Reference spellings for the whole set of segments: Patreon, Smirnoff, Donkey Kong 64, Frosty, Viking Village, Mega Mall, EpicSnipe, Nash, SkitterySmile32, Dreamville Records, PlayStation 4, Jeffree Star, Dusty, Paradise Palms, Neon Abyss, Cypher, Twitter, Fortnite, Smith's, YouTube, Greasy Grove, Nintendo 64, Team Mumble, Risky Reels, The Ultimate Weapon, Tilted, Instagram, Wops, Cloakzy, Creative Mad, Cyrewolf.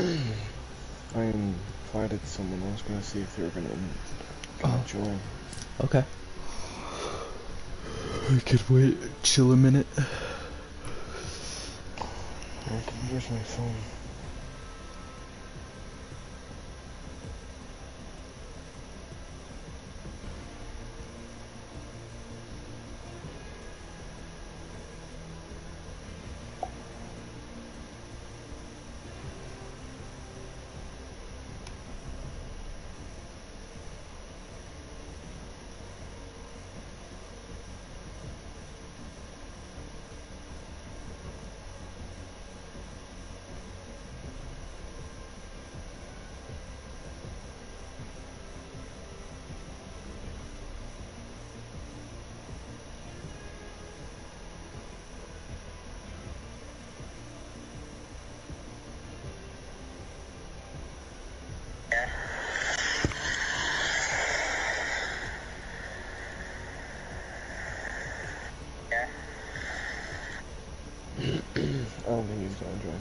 I invited someone. I was gonna see if they were gonna join. Okay. We could wait, chill a minute. Where's my phone? I don't think he's gonna join.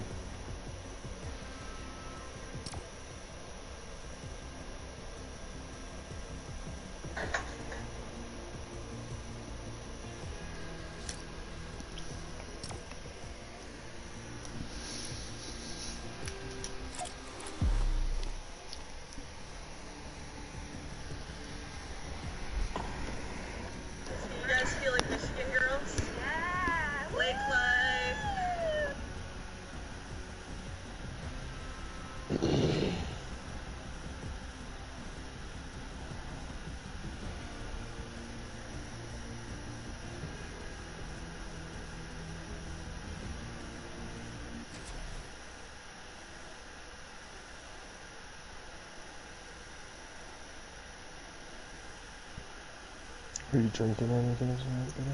Are you drinking anything or something?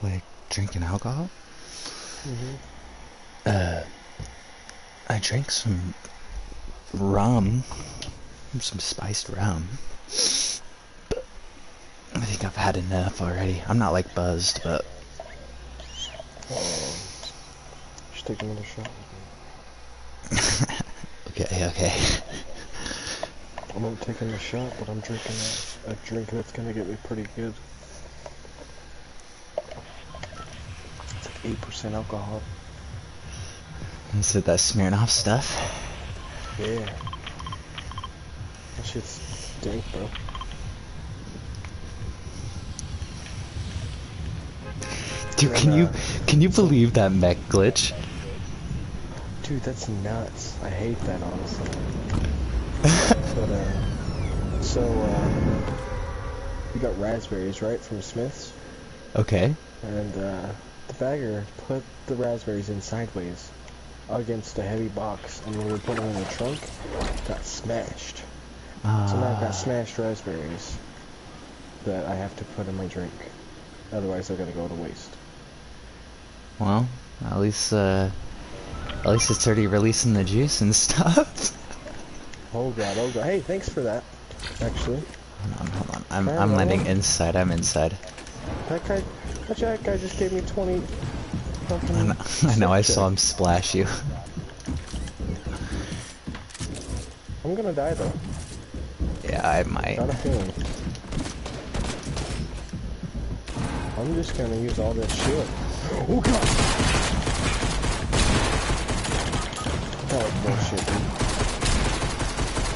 Like drinking alcohol? Mm-hmm. I drank some rum, some spiced rum. But I think I've had enough already. I'm not like buzzed, but. Just take another shot. Okay. I'm not taking a shot, but I'm drinking a drink that's gonna get me pretty good. It's like 8% alcohol. Is it that Smirnoff stuff? Yeah. That shit's dank, bro. Dude, can you believe that mech glitch? Dude, that's nuts. I hate that, honestly. We got raspberries, right, from Smith's? Okay. And, the bagger put the raspberries in sideways against a heavy box, and when we put them in the trunk, got smashed. So now I've got smashed raspberries that I have to put in my drink. Otherwise, they're gonna go to waste. Well, at least it's already releasing the juice and stuff. Oh god. Hey, thanks for that, actually. Hold on. I'm landing inside, That guy just gave me 20 fucking... I know, I saw him splash you. I'm gonna die, though. Yeah, I might. Not a feeling. I'm just gonna use all this shit. Oh god! Oh, bullshit.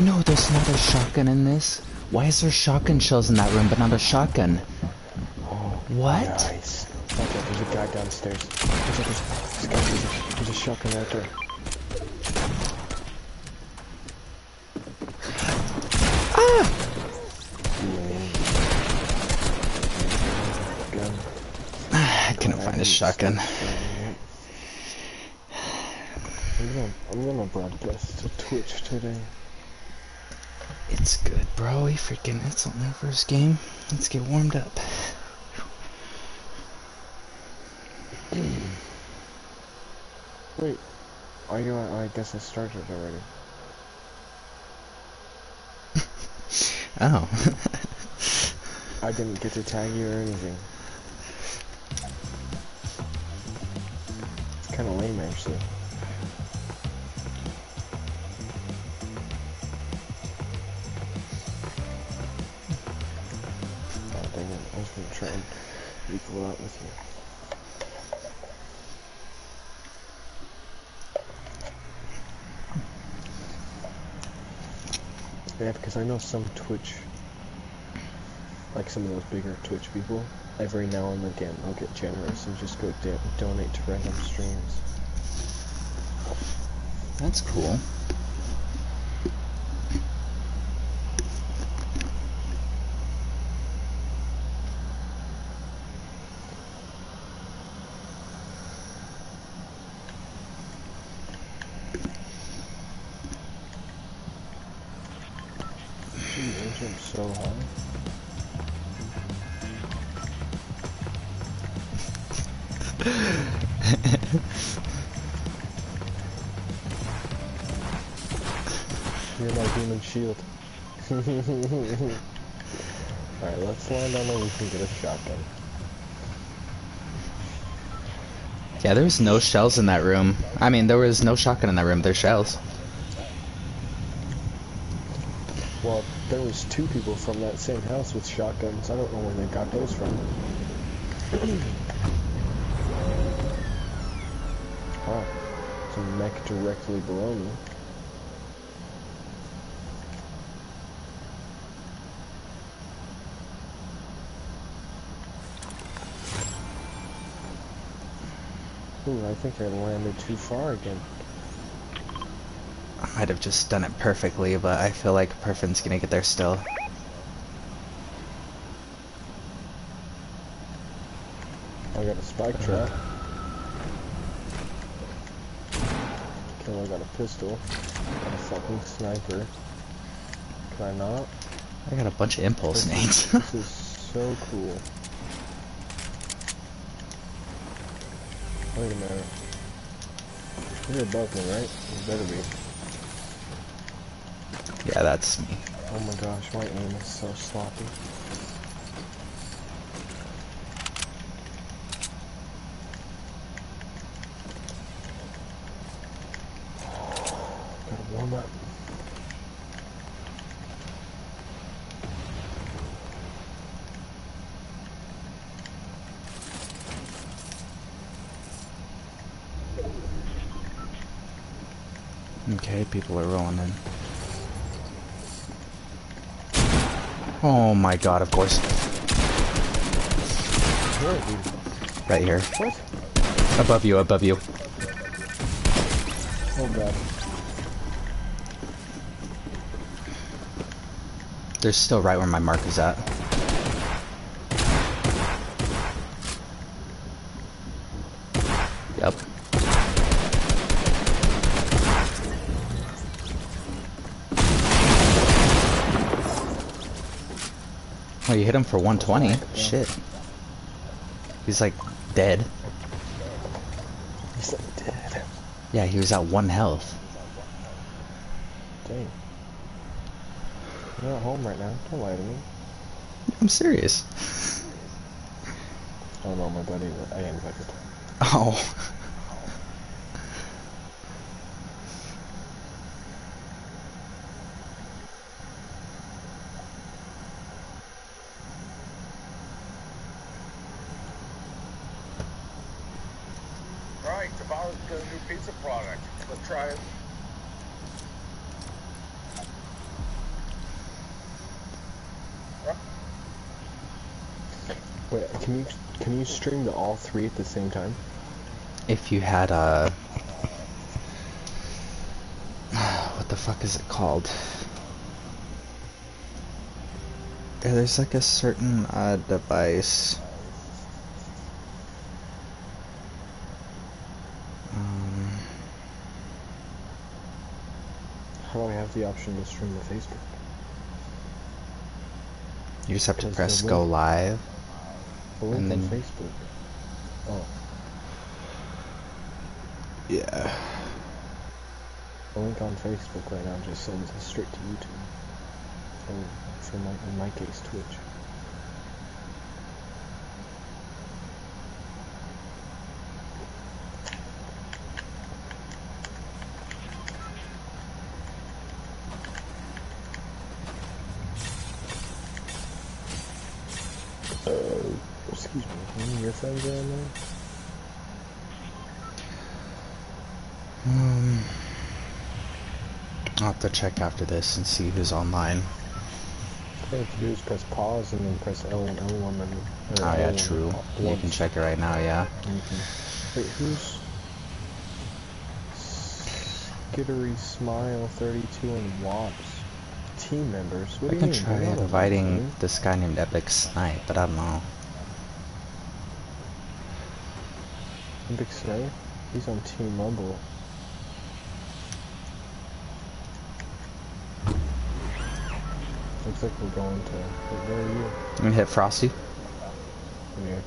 No, there's not a shotgun in this. Why is there shotgun shells in that room, but not a shotgun? What? Nice. Okay, there's a guy downstairs. There's a shotgun right there. I couldn't find a shotgun. I'm gonna broadcast to Twitch today. It's good, bro. It's on our first game. Let's get warmed up. Wait. I guess I started already. Oh. I didn't get to tag you or anything. It's kind of lame, actually. go out with you. Yeah, because I know some Twitch, like some of those bigger Twitch people, every now and again they'll get generous and just go donate to random streams. That's cool. Shield. Alright, let's land on where we can get a shotgun. Yeah, there was no shells in that room. I mean, there was no shotgun in that room, there's shells. Well, there was two people from that same house with shotguns. I don't know where they got those from. Oh, it's a mech directly below me. Ooh, I think I landed too far again. I might have just done it perfectly, but I feel like Perfen's gonna get there still. I got a spike trap. Okay, I got a pistol. I got a fucking sniper. Can I not? I got a bunch of impulse nades. This is so cool. Wait a minute. You're above me, right? You better be. Yeah, that's me. Oh my gosh, my aim is so sloppy. Gotta warm up. Okay, people are rolling in. Oh my god, of course. Where are you? Right here. What? Above you, above you. Oh god. They're still right where my mark is at. Yep. Oh, you hit him for 120. Yeah. Shit. He's like dead. He's like dead. Yeah, he was at 1 health. Dang. You're at home right now. Don't lie to me. I'm serious. Oh no, my buddy. I invited. Oh. Can you stream to all three at the same time? If you had a... What the fuck is it called? There's like a certain device. How do I have the option to stream to Facebook? You just have to press go live. And then Facebook. Oh. Yeah. The link on Facebook right now just sends us straight to YouTube. Or for my, in my case, Twitch. Your friends are in there? I'll have to check after this and see who's online. What you have to do is press pause and then press L and L1 and... Oh yeah, true. You can check it right now, yeah. Mm-hmm. Wait, who's... SkitterySmile32 and Wops. Team members? What do you mean? I can try inviting this guy named EpicSnipe, but I don't know. Big Slay? He's on Team Mumble. Looks like we're going to... Where are you? I'm gonna hit Frosty. Yeah.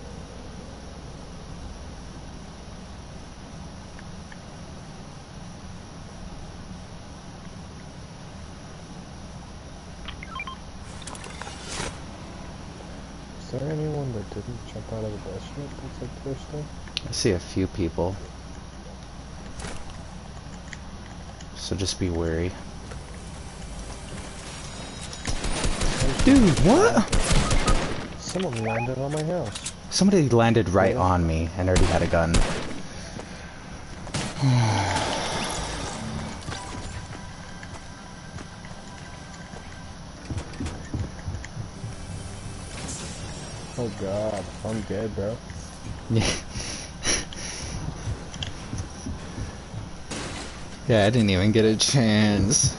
Is there anyone that didn't jump out of the restaurant that's like first thing? I see a few people. So just be wary. Dude, what? Someone landed on my house. Somebody landed right on me and already had a gun. Oh god, I'm dead, bro. Yeah, I didn't even get a chance.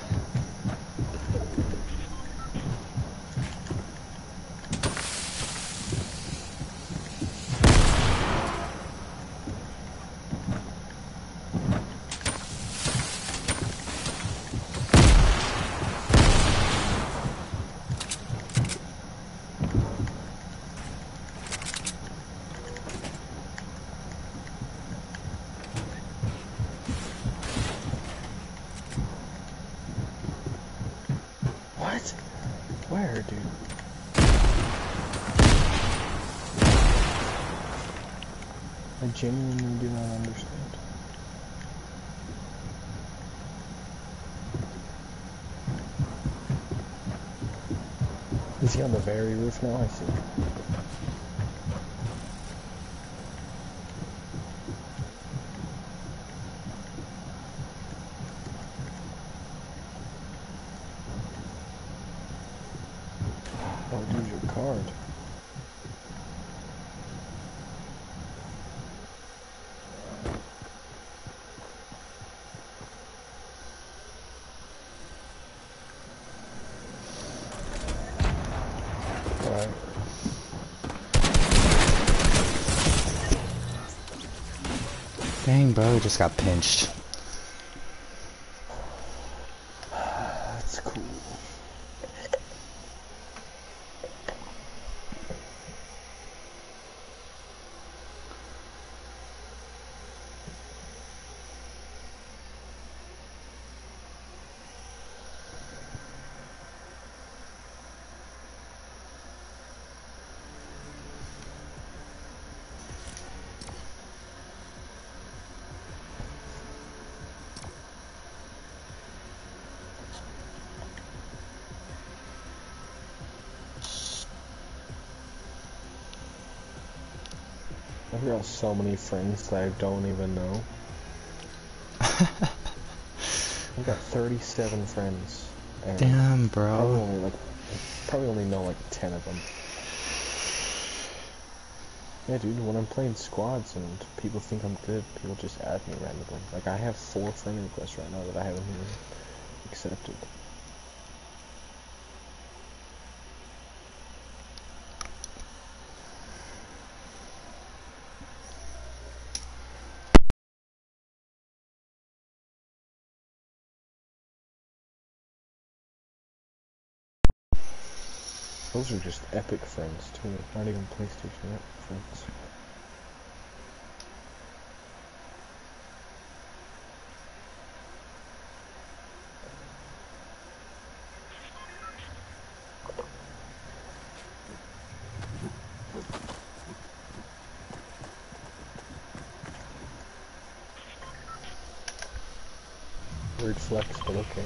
On the very roof now, I see. Oh, dude, your card. Bro, just got pinched. That's cool. I got so many friends that I don't even know. I got 37 friends. Damn, bro. I probably only know like 10 of them. Yeah, dude, when I'm playing squads and people think I'm good, people just add me randomly. Like, I have 4 friend requests right now that I haven't even accepted. Those are just epic friends too, not even PlayStation friends. Weird flex, but okay.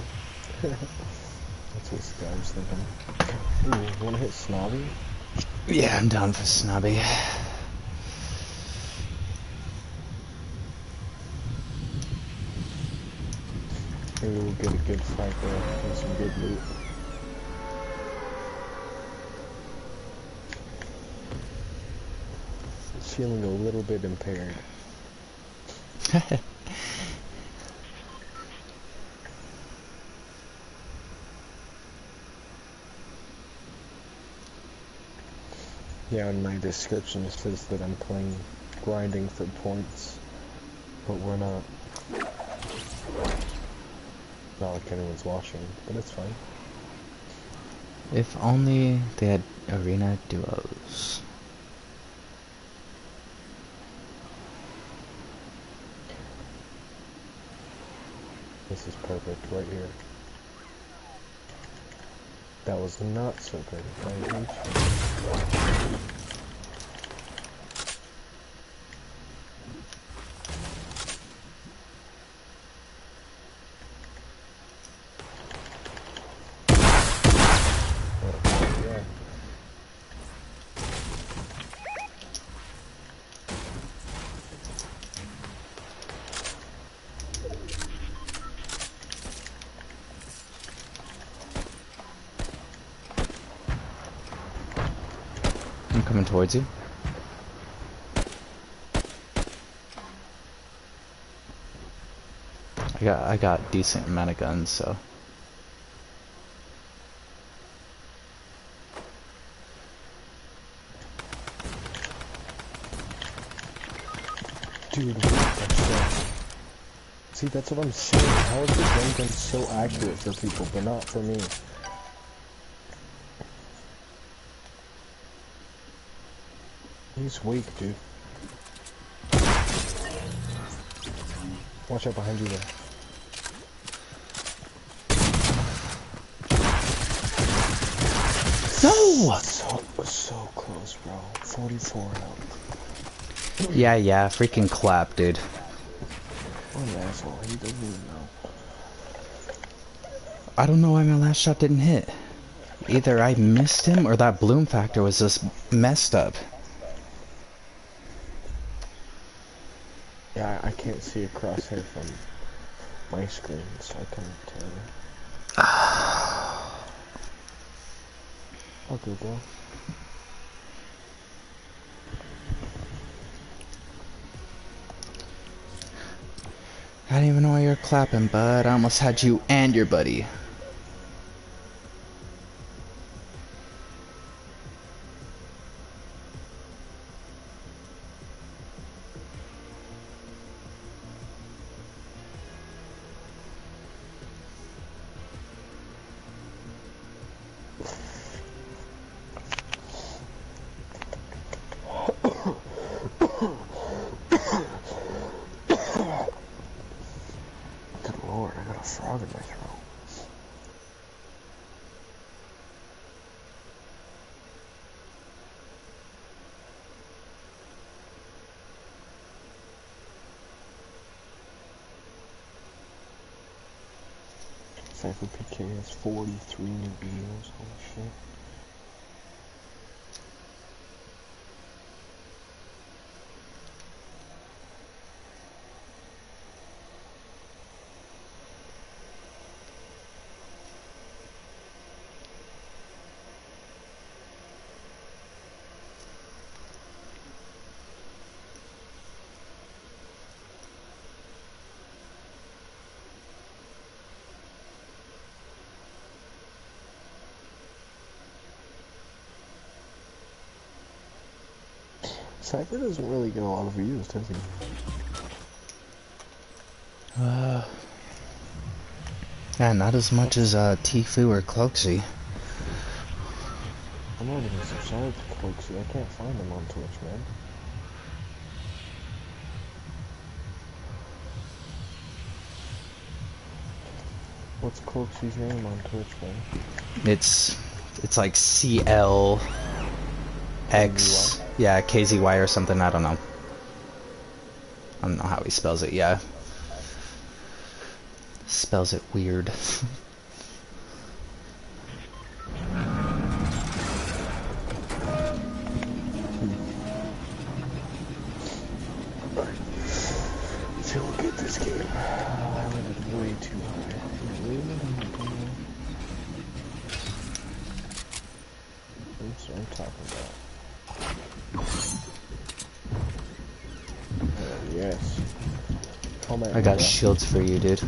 That's what this guy was thinking. Ooh, wanna hit Snobby? Yeah, I'm down for Snobby. Maybe we'll get a good sniper and some good loot. It's feeling a little bit impaired. Yeah, in my description it says that I'm playing grinding for points, but we're not. Not like anyone's watching, but it's fine. If only they had arena duos. This is perfect right here. That was not so good. Towards you. I got decent amount of guns, so dude, see that's what I'm saying. How is this one gun so accurate for people but not for me? He's weak, dude. Watch out behind you there. No! So close, bro. 44 out. Yeah, freaking clap, dude. What an asshole. He doesn't even know. I don't know why my last shot didn't hit. Either I missed him or that bloom factor was just messed up. I can't see a crosshair from my screen, so I can't tell you. I'll Google. I don't even know why you're clapping, bud. I almost had you and your buddy. Cypher PK has 43 new deals, holy shit. Cypher doesn't really get a lot of views, does he? Yeah, not as much as Tfue or Cloakzy. I'm not even subscribed to Cloakzy. I can't find him on Twitch, man. What's Cloakzy's name on Twitch, man? It's like CLX. Yeah, KZY or something, I don't know. I don't know how he spells it, yeah. Spells it weird. still get this game. I went way too high. Oops, I'm talking about. Oh, yes. Oh my. I got shields for you, dude.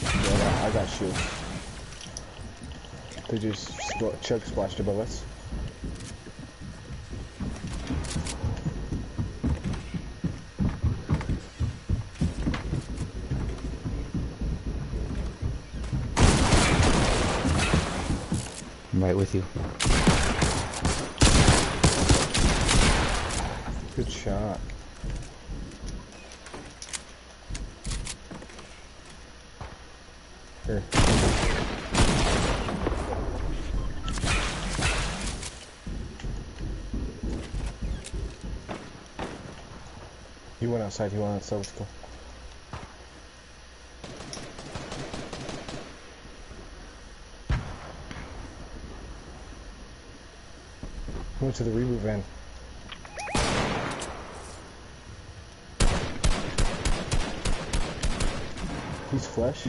Yeah, I got shields. They just Chuck splashed above us. I'm right with you. Good shot. Here. He went outside, let's go. Went to the reboot van. He's flesh.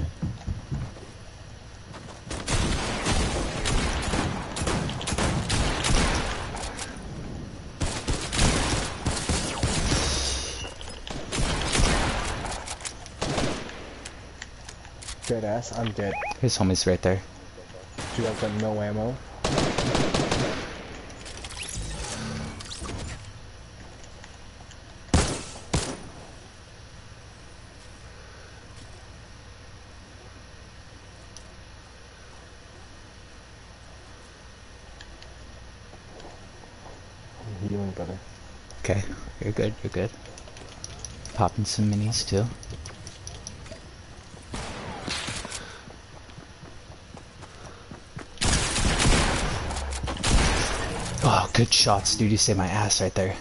Dead ass, I'm dead. His homie's right there. Dude, I've got no ammo. Okay, you're good, Popping some minis too. Oh, good shots, dude, you saved my ass right there.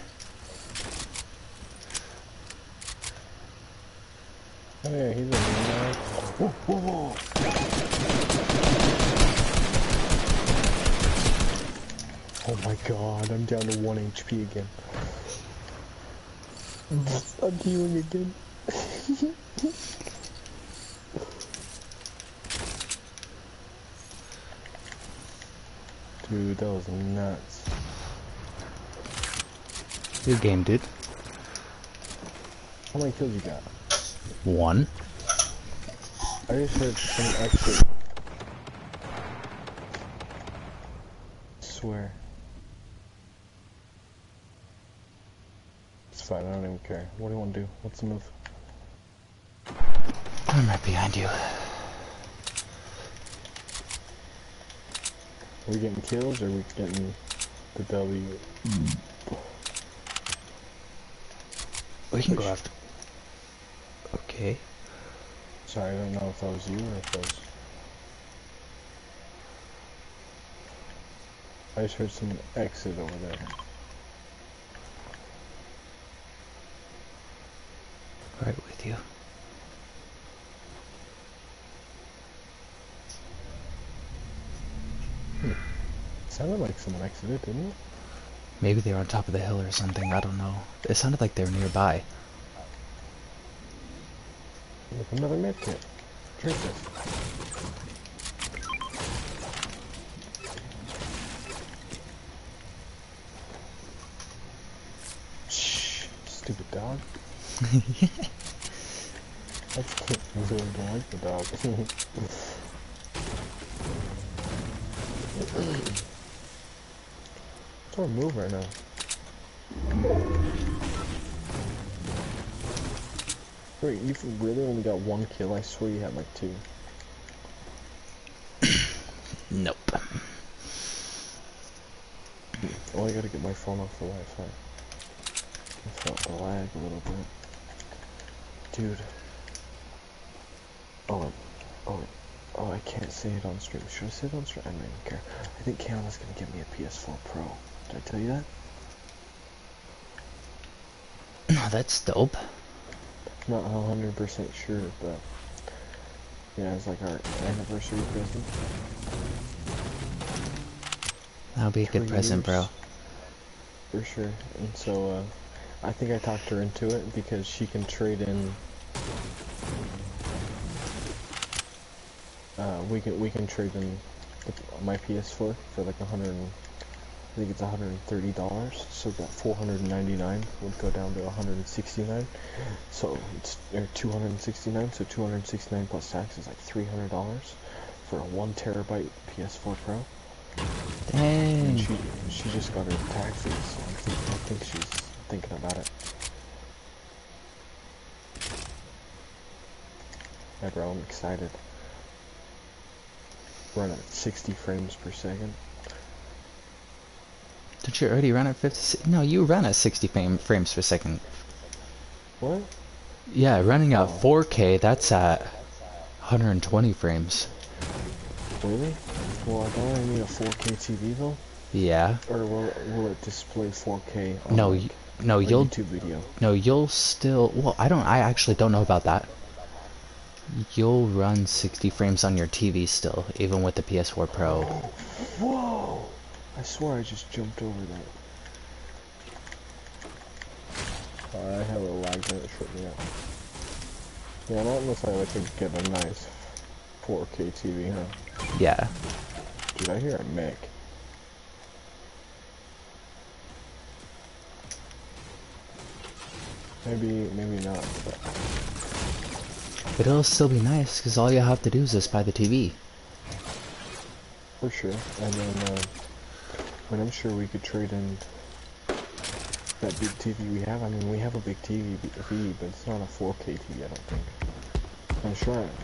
Oh yeah, he's a man. Whoa, whoa, whoa. Oh my god, I'm down to 1 HP again. I'm healing again. Dude, that was nuts. Good game, dude. How many kills you got? 1. I just heard some extra. Swear. I don't even care. What do you want to do? What's the move? I'm right behind you. Are we getting kills or are we getting the W? We can go after. Okay. Sorry, I don't know if that was you or if that was. I just heard some exit over there. Right with you. Sounded like someone exited, didn't it? Maybe they were on top of the hill or something, I don't know. It sounded like they were nearby. Look, another medkit. Drink this. Shh, stupid dog. That's cool. I really don't like the dog. It's our move right now. Wait, you really only got 1 kill? I swear you had like 2. Nope. Oh, I gotta get my phone off the Wi-Fi. I felt the lag a little bit. Dude. Oh, I can't say it on stream. Should I say it on stream? I don't even care. I think Camilla's gonna get me a PS4 Pro. Did I tell you that? Oh, that's dope. Not 100% sure, but yeah, it's like our anniversary present. That'll be a good present, bro. For sure. And so, I think I talked her into it because she can trade in we can trade in my PS4 for like 100. I think it's $130, so that 499 would go down to 169. So it's 269. So 269 plus tax is like $300 for a 1 terabyte PS4 Pro. Dang. And she just got her taxes, so I think she's thinking about it. Yeah, bro, I'm excited. Run at 60 frames per second. Don't you already run at 50? No, you run at 60 frames per second. What? Yeah, running at 4K, that's at 120 frames. Really? Well, don't I need a 4K TV though? Yeah. Or will it display 4K on no, like, no, like you'll, YouTube video? No, you'll still... Well, I actually don't know about that. You'll run 60 frames on your TV still, even with the PS4 Pro. Whoa! I swear I just jumped over that. I have a lag that shook me up. Yeah, not unless I could get a nice 4K TV, huh? Yeah. Dude, I hear a mech. Maybe not. But it'll still be nice, because all you have to do is just buy the TV. For sure. And then, but I'm sure we could trade in that big TV we have. I mean, we have a big TV, but it's not a 4K TV, I don't think. I'm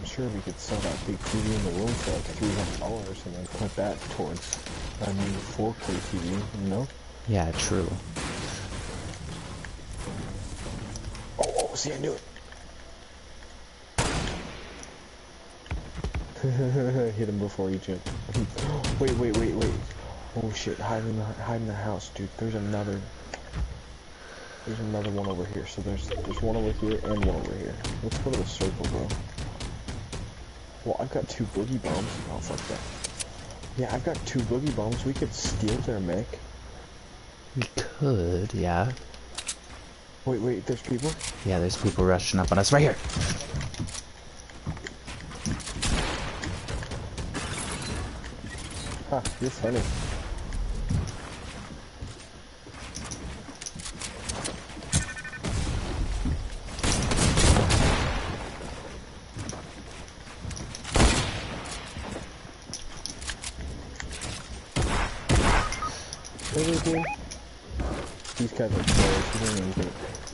sure we could sell that big TV in the room for like $300 and then put that towards a new 4K TV, you know? Yeah, true. Oh, see, I knew it. Hit him before you jump. Wait. Oh shit, hide in the house, dude. There's another one over here. So there's one over here and one over here. Let's go to the circle, bro. Well, I've got 2 boogie bombs. Oh, fuck that. Yeah, I've got 2 boogie bombs. We could steal their mech. We could, yeah. Wait, there's people? Yeah, there's people rushing up on us. Right here! Ha, you're funny. These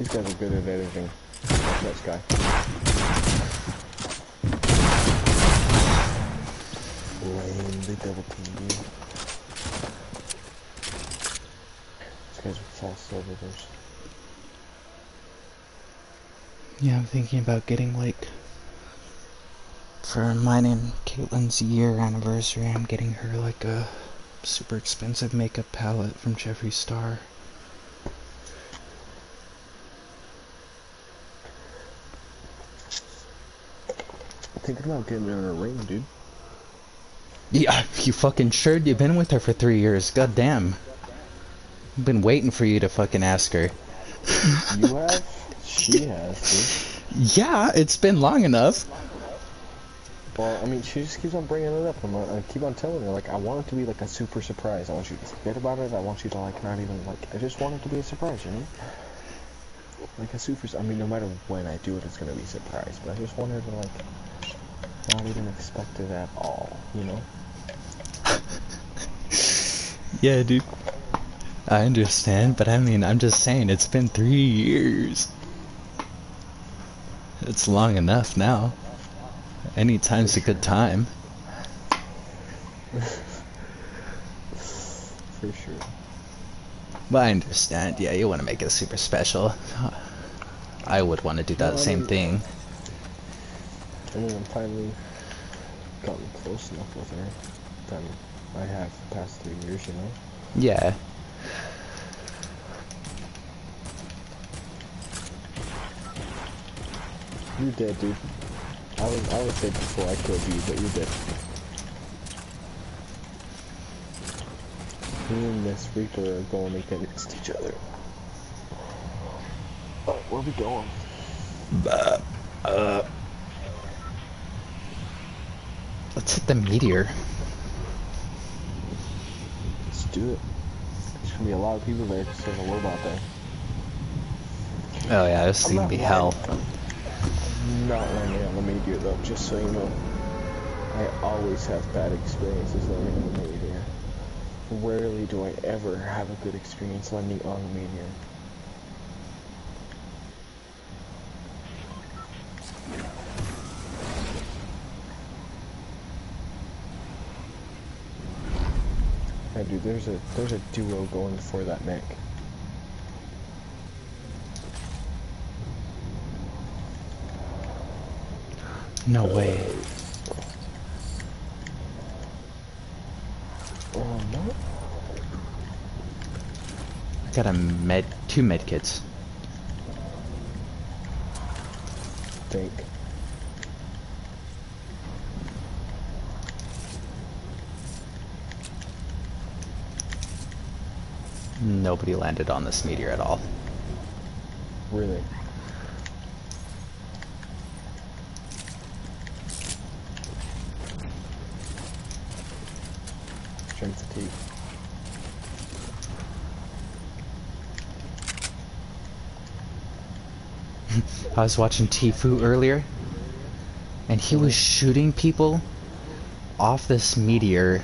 guys are good at editing. Watch this guy. Lame, they double teamed. These guys are fast editors. Yeah, I'm thinking about getting for mine and Caitlin's year anniversary, I'm getting her a super expensive makeup palette from Jeffree Star. Thinking about getting her in a ring, dude. Yeah, you fucking sure? You've been with her for 3 years. God damn. I've been waiting for you to fucking ask her. You have? She has, dude. Yeah, it's been long enough. Well, I mean, she just keeps on bringing it up. I keep on telling her, I want it to be, a super surprise. I want you to forget about it. I want you to, not even, I just want it to be a surprise, you know? A super, I mean, no matter when I do it, it's gonna be a surprise. But I just want her to, not even expect it at all, you know? Yeah, dude. I understand, but I mean, I'm just saying, it's been 3 years. It's long enough now. Any time's a good time. For sure. But I understand, yeah, you want to make it super special. I would want to do that same thing. I mean, I'm finally gotten close enough with her that I have the past 3 years, you know? Yeah. You're dead, dude. I was dead before I killed you, but you're dead. Me and Miss Reaper are going against each other. Alright, where are we going? Let's hit the meteor. Let's do it. There's gonna be a lot of people there because there's a robot there. Oh yeah, this is gonna be hell. I'm not running on the meteor though, just so you know. I always have bad experiences landing on the meteor. Rarely do I ever have a good experience landing on the meteor. Yeah, dude, there's a duo going for that neck. No way. Oh no. I got a two med kits. Think. Nobody landed on this meteor at all. Really? Trim fatigue. I was watching Tfue earlier, and he was shooting people off this meteor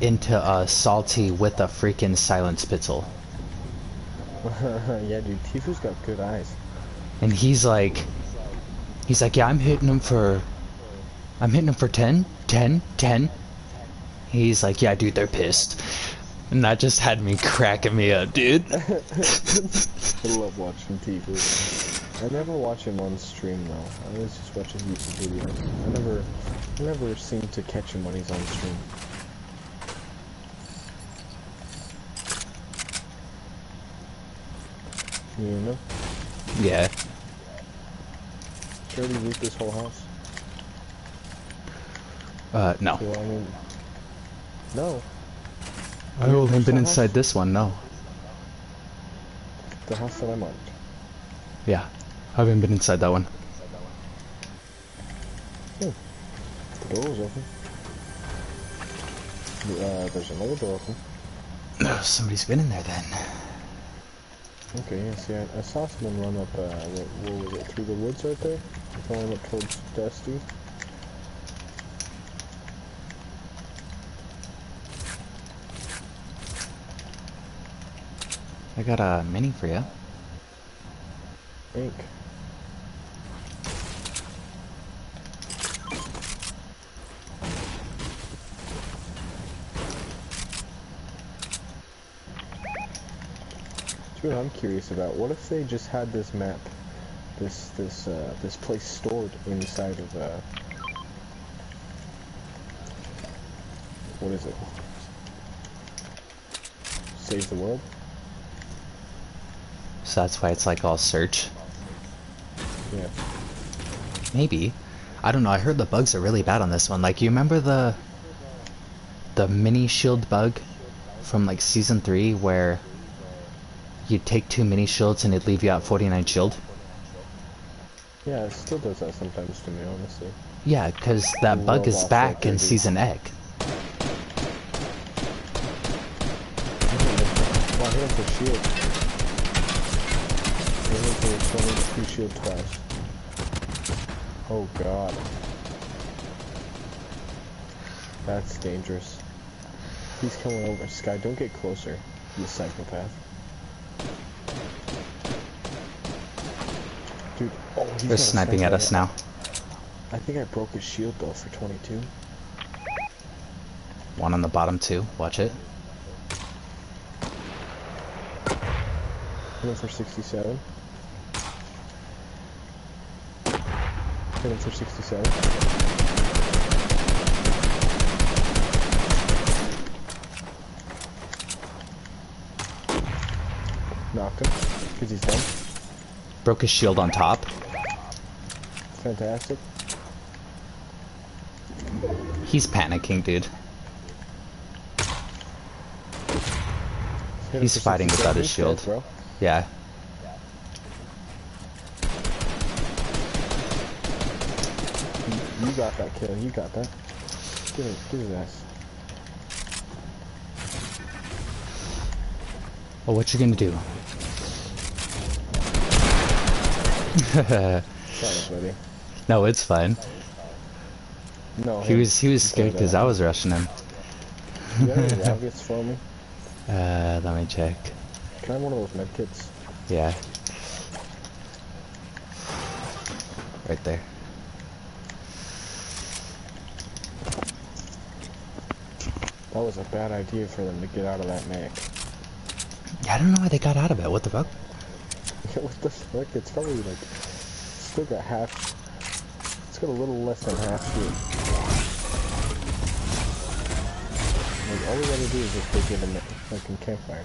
into a salty with a freaking silence pistol. Yeah, dude, Tfue's got good eyes. And he's like, yeah, I'm hitting him for 10. He's like, yeah, dude, they're pissed. And that just had me cracking me up, dude. I love watching Tfue. I never watch him on stream, though. I always just watch his YouTube videos. I never seem to catch him when he's on stream. You know? Yeah. Should we loot this whole house? No. Well, I mean, no. I haven't been inside this one, no. The house that I marked. Yeah. I haven't been inside that one. Oh. The door was open. There's another door open. Somebody's been in there then. Okay, yes, yeah, I saw someone run up, what was it, through the woods right there? Going up towards Dusty. I got a mini for you. Ink. Dude, I'm curious about what if they just had this map, this place stored inside of what is it? Save the world. So that's why it's like all search. Yeah. Maybe, I don't know. I heard the bugs are really bad on this one. Like, you remember the mini shield bug from like season 3 where you'd take 2 mini shields and it'd leave you out 49 shield. Yeah, it still does that sometimes to me, honestly. Yeah, because that bug is back in Season Egg. Wow, he has a shield. He has a 22 shield twice. Oh god. That's dangerous. He's coming over. Sky, don't get closer, you psychopath. Dude, oh, they're sniping at us now. I think I broke his shield though for 22. One on the bottom too. Watch it. Hit him for 67. Hit him for 67. Knocked him because he's done. Broke his shield on top. Fantastic. He's panicking, dude. He's fighting without his shield. Dead, bro. Yeah. You got that kill. You got that. Give it this. Oh, what you gonna do? Sorry, no, it's fine. No, he was scared because I was rushing him. You got any rockets for me? Let me check. Can I have one of those medkits? Yeah. Right there. That was a bad idea for them to get out of that mech. Yeah, I don't know why they got out of it. What the fuck? Yeah, what the fuck? It's probably like still got half. It's got a little less than half shoot. Like all we gotta do is just take it in the fucking campfire.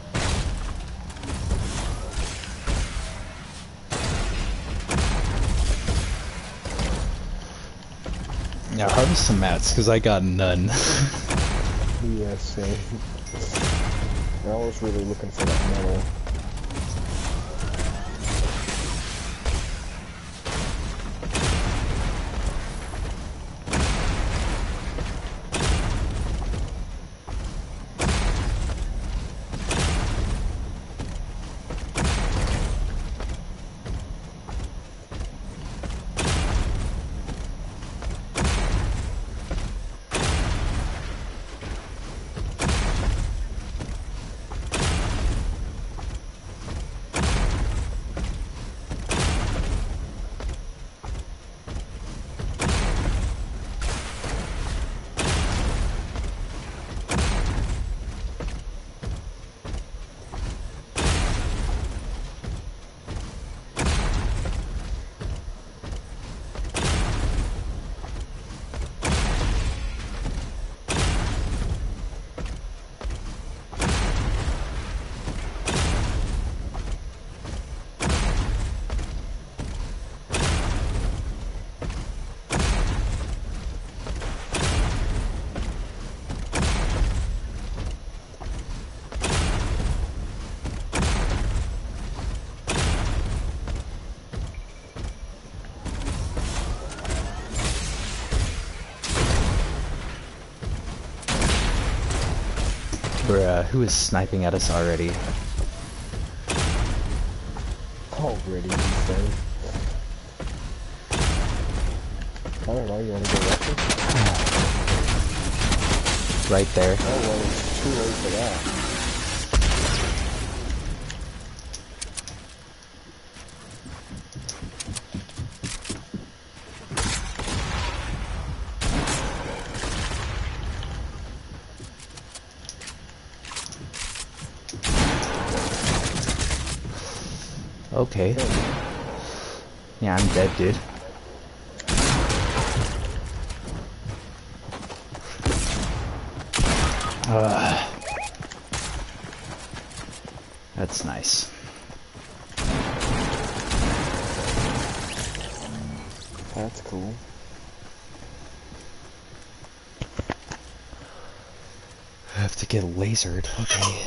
Now harvest some mats, cause I got none. Yeah, same. I was really looking for that metal. Who is sniping at us already? Already, you say? I don't know, you wanna go left? Right there. Oh well, it's too late for Okay. Yeah, I'm dead, dude. That's nice. That's cool. I have to get lasered. Okay.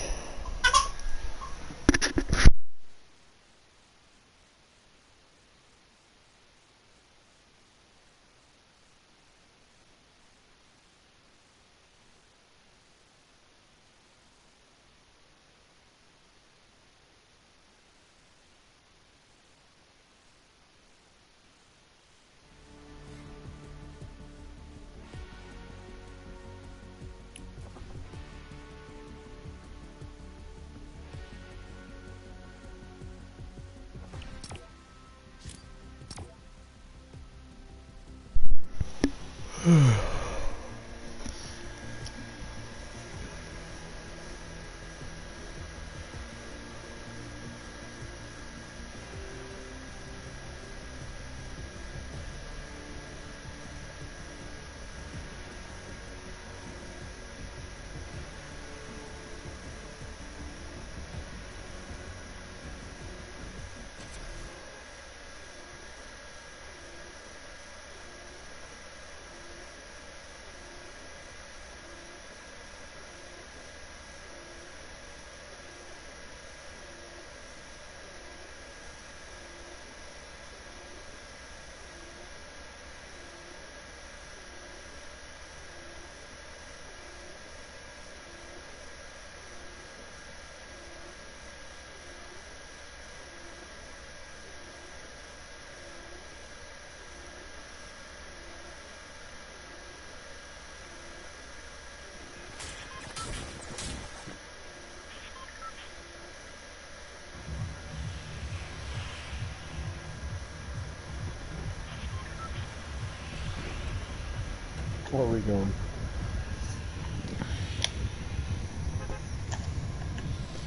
Where are we going?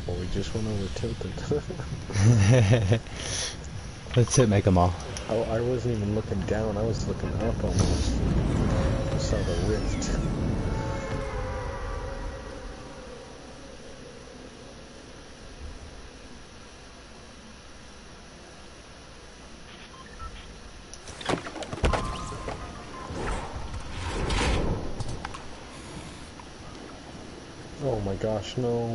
Well, we just went over Tilted. Let's hit Mega Mall. Oh, I wasn't even looking down, I was looking up almost. I saw the rift. Gosh, no.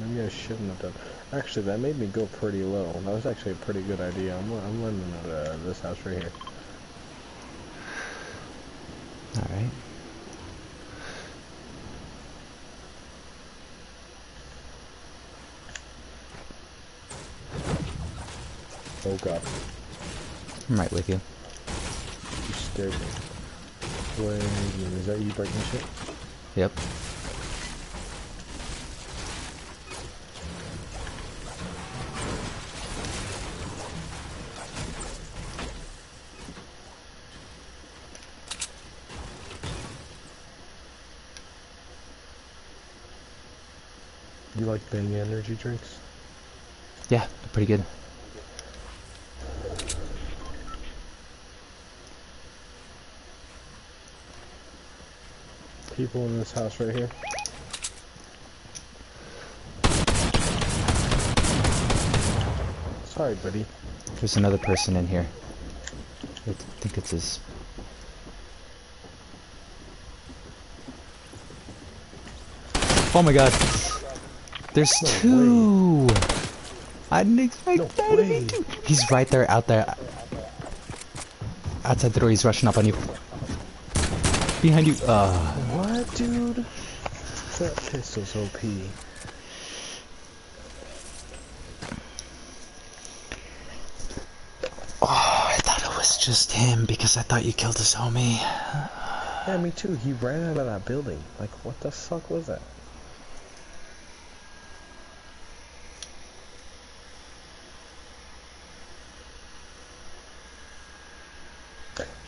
Maybe I shouldn't have done. Actually, that made me go pretty low. That was actually a pretty good idea. I'm landing at this house right here. Alright. Oh god. I'm right with you. You scared me. Wait, is that you breaking shit? Yep. Like the energy drinks? Yeah, they're pretty good. People in this house right here. Sorry, buddy. There's another person in here. I think it's his. Oh my god. There's two! I didn't expect that to be two! He's right there, out there. Outside the door, he's rushing up on you. Behind you. What, dude? That pistol's OP. Oh, I thought it was just him because I thought you killed his homie. Yeah, me too. He ran out of that building. Like, what the fuck was that?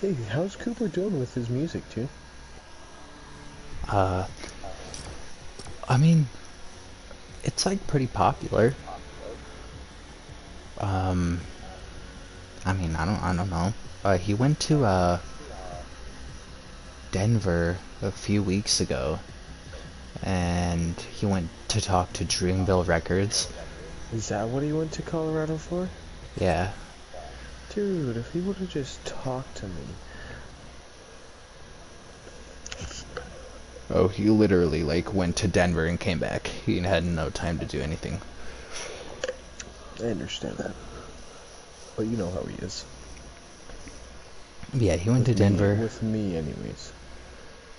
Hey, how's Cooper doing with his music, too? I mean, it's, like, pretty popular. I mean, I don't know. He went to, Denver a few weeks ago, and he went to talk to Dreamville Records. Is that what he went to Colorado for? Yeah. Dude, if he would've just talked to me. Oh, he literally, like, went to Denver and came back. He had no time to do anything. I understand that. But you know how he is. Yeah, he went to Denver. With me, anyways.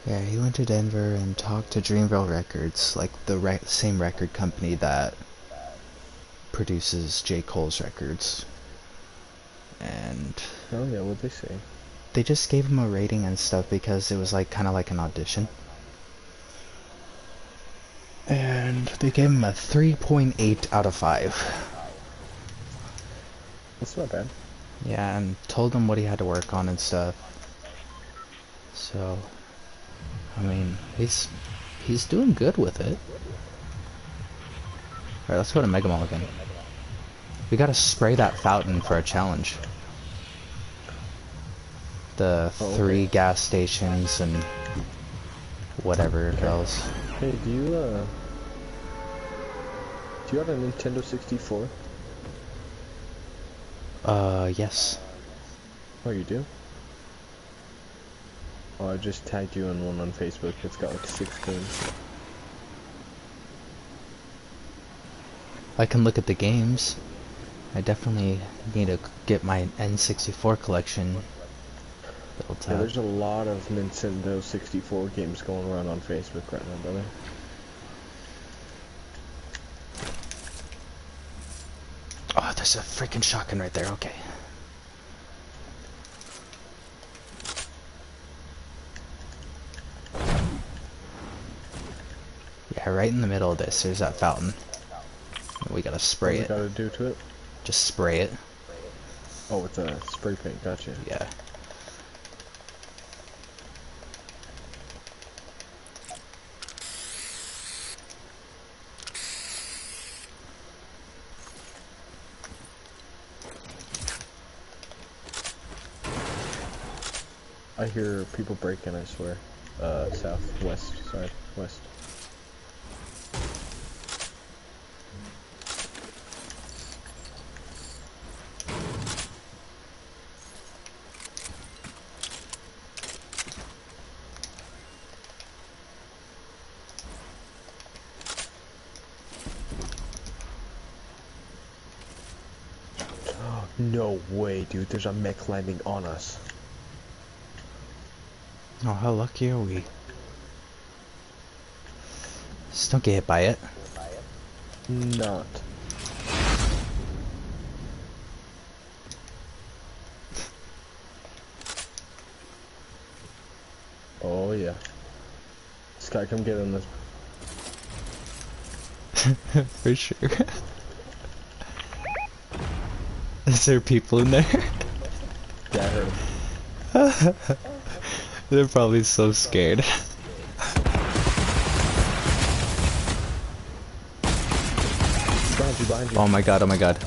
Yeah, he went to Denver and talked to Dreamville Records, like, the same record company that produces J. Cole's records. And oh yeah, what'd they say? They just gave him a rating and stuff because it was like kind of like an audition. And they gave him a 3.8 out of 5. That's not bad. Yeah, and told him what he had to work on and stuff. So, I mean, he's doing good with it. Alright, let's go to Mega Mall again. We gotta spray that fountain for a challenge. The three gas stations and whatever else. Hey, do you have a Nintendo 64? Yes. Oh, you do? Oh, I just tagged you in one on Facebook. It's got like 6 games. I can look at the games. I definitely need to get my N64 collection. Yeah, there's a lot of Nintendo 64 games going around on Facebook right now, brother. Oh, there's a freaking shotgun right there, okay. Yeah, right in the middle of this, there's that fountain. We gotta spray it. What do we gotta do to it? Just spray it. Oh, it's a spray paint, gotcha. Yeah. I hear people breaking, I swear. Southwest side, west. No way, dude, there's a mech landing on us. Oh, how lucky are we? Just don't get hit by it. Not. Oh, yeah. Sky, come get on this. For sure. Is there people in there? Yeah, I heard them. They're probably so scared. Behind you. Oh my god, oh my god.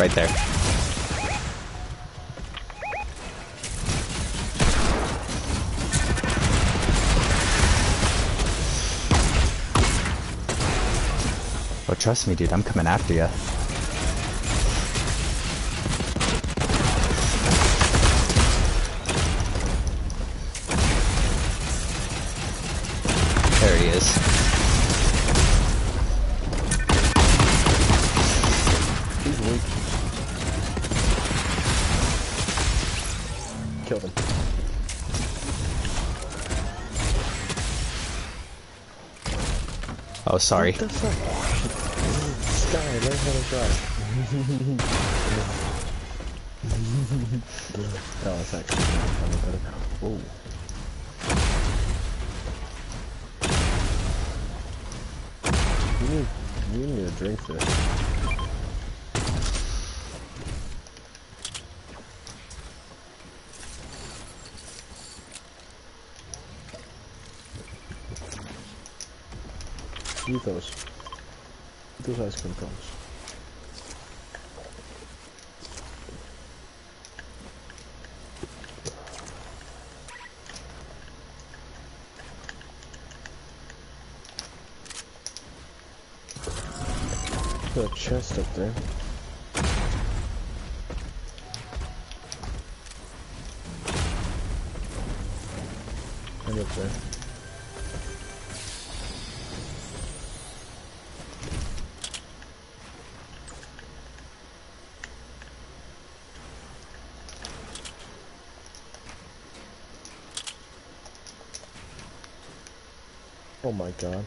Right there. Oh, trust me, dude, I'm coming after you. There he is. He's weak. Killed him. Oh, sorry. What the fuck? Guy, learn how to drive. That was actually kind of better. Whoa. You need a drink there. Eat those. Those ice cream cones. Put a chest up there. And up there. Oh my god.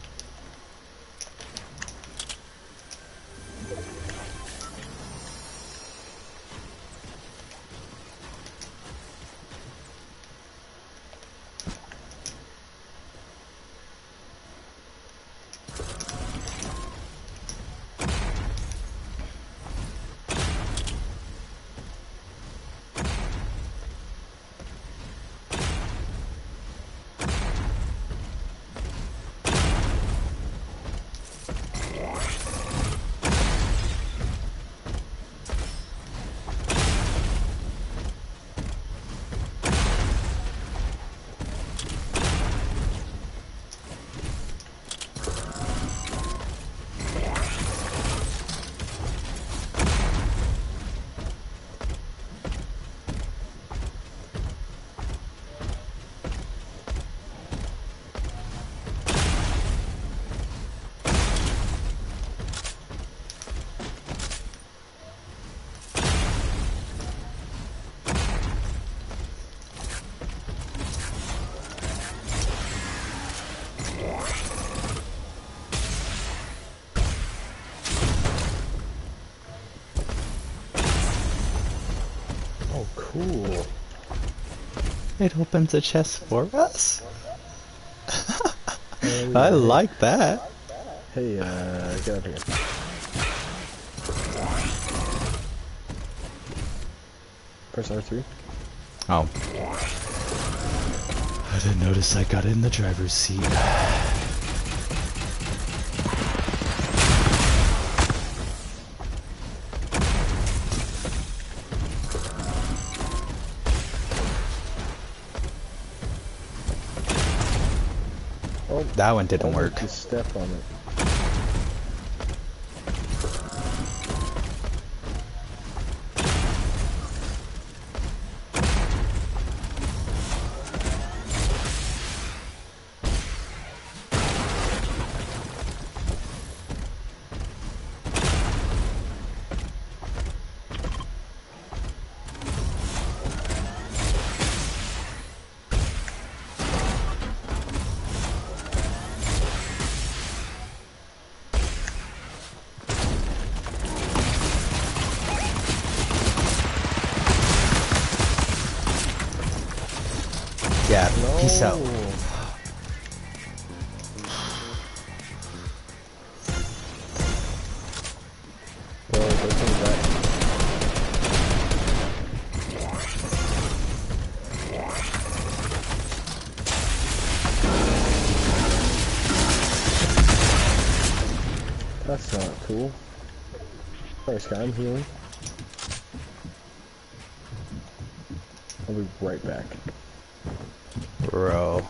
It opens a chest for us. Hey, I like that. Hey, get up here. Press R3. Oh. didn't notice I got in the driver's seat. Oh, that one didn't work. Just step on it. So that's not cool. First guy I'm healing. I'll be right back. Bro.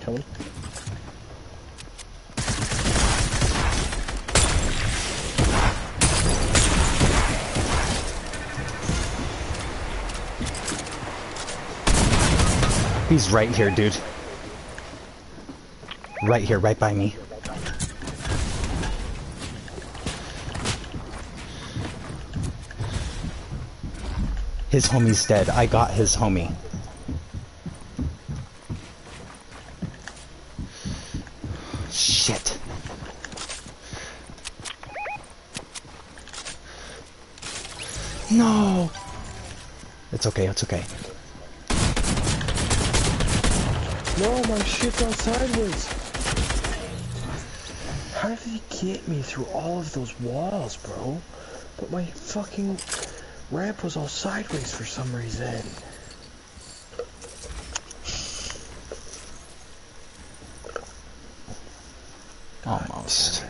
Coming. He's right here, dude. Right here, right by me. His homie's dead. I got his homie. Shit. No. It's okay. It's okay. No, my shit got sideways. How did he get me through all of those walls, bro? But my fucking ramp was all sideways for some reason. Almost.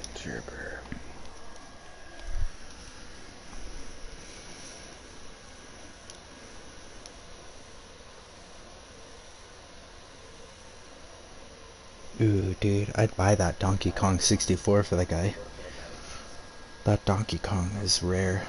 Ooh, dude, I'd buy that Donkey Kong 64 for the guy. That Donkey Kong is rare.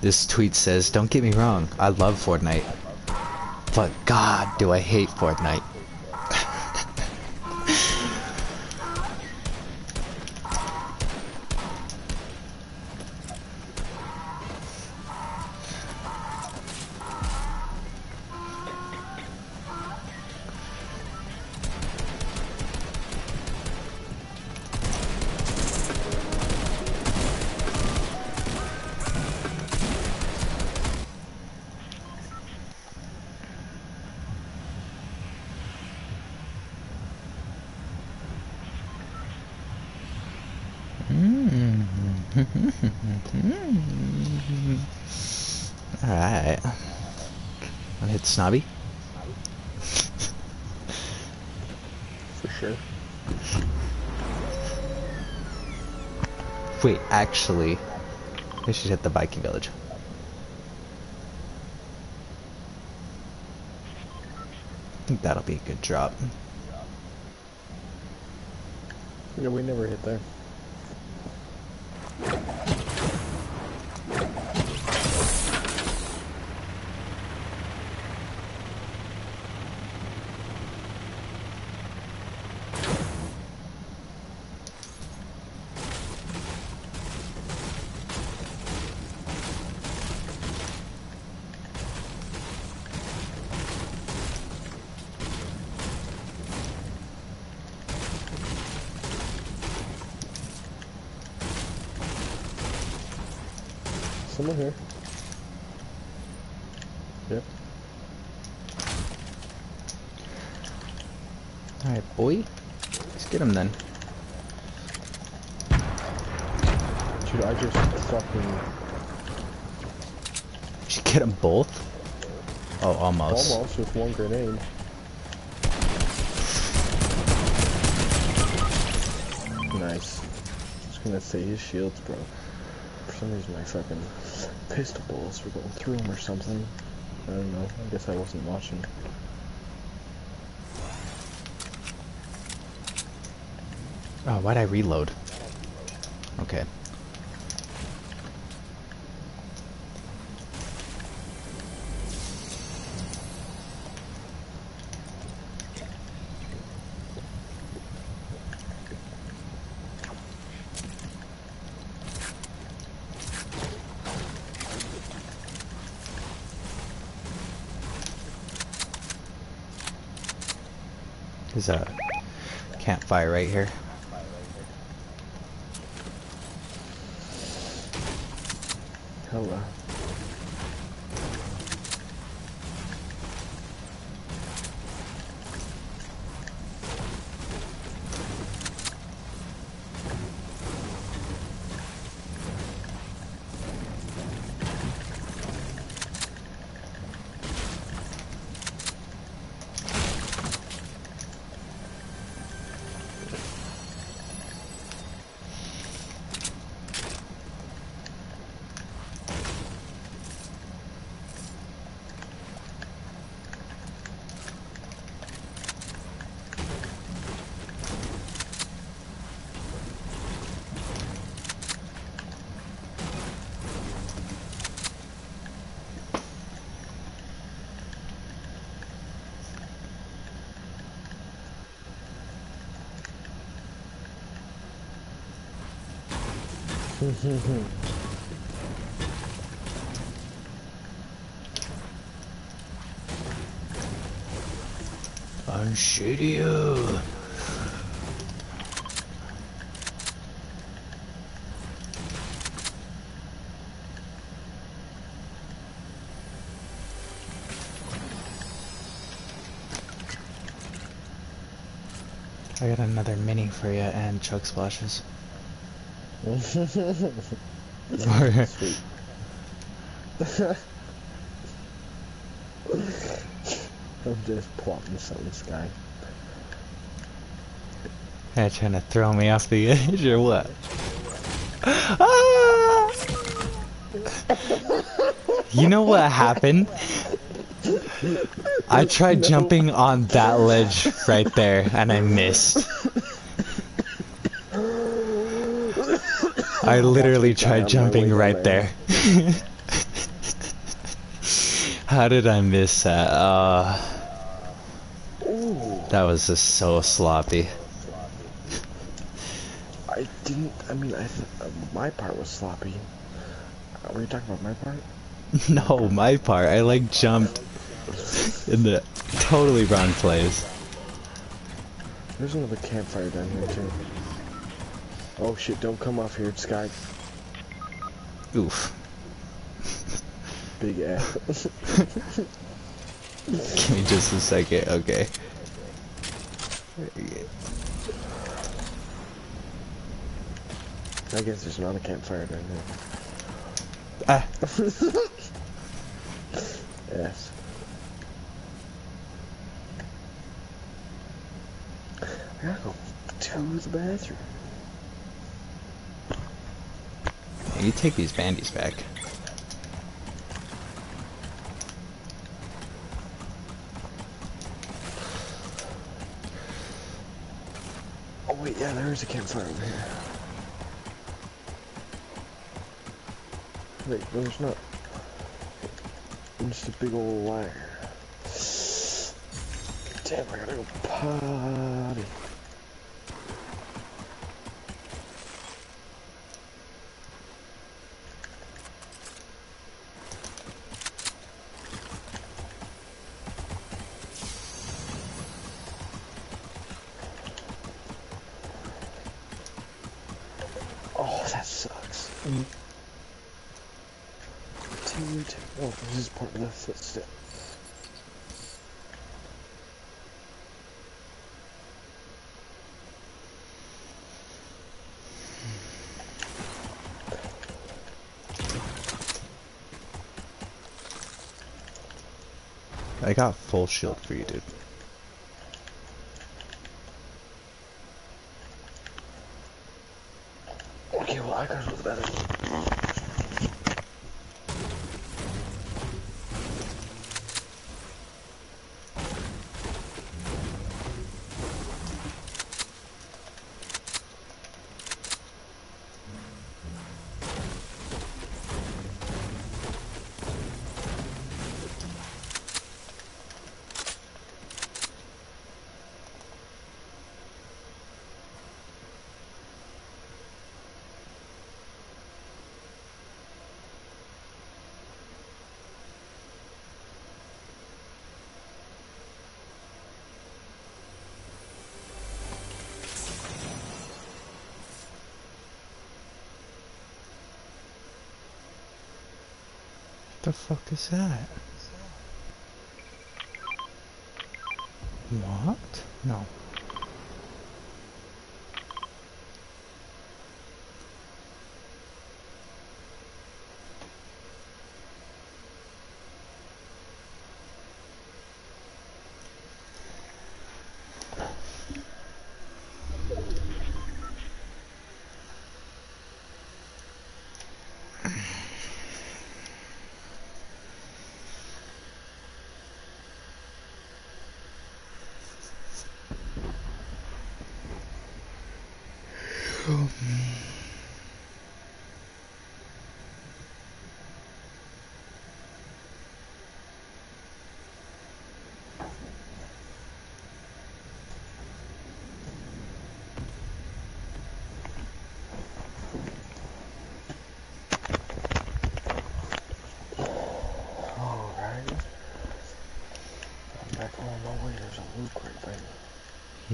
This tweet says, don't get me wrong, I love Fortnite, but God, do I hate Fortnite. Alright. Wanna hit Snobby? sure. Wait, actually, we should hit the Viking Village. I think that'll be a good drop. Yeah, we never hit there. Someone here. Yep. Alright, boy. Let's get him then. Dude, I just fucking... Did you get them both? Oh, almost. Almost with one grenade. Nice. I'm just gonna say his shields, bro. For some reason, my fucking pistol bullets were going through him or something. I don't know. I guess I wasn't watching. Oh, why'd I reload? Okay. There's a campfire right here. Hello. I'm shitty. I got another mini for you and chug splashes. Sweet. I'm just plotting this guy. They're trying to throw me off the edge or what? Ah! You know what happened? I tried jumping on that ledge right there and I missed. I literally tried jumping right there. How did I miss that? That was just so sloppy. I didn't. I mean, my part was sloppy. Were you talking about my part? No, my part. I like jumped in the totally wrong place. There's another campfire down here too. Oh shit, don't come off here, Sky. Oof. Big ass. Give me just a second, okay. I guess there's not a campfire down here. Ah. Yes. I I gotta go to the bathroom. You take these bandies back. Oh wait, yeah, there is a campfire over here. Wait, no, there's not. I'm just a big old liar. Damn, I gotta go potty. Footstep. I got full shield for you, dude. Okay, well, I gotta look better. What the fuck is that? What? No.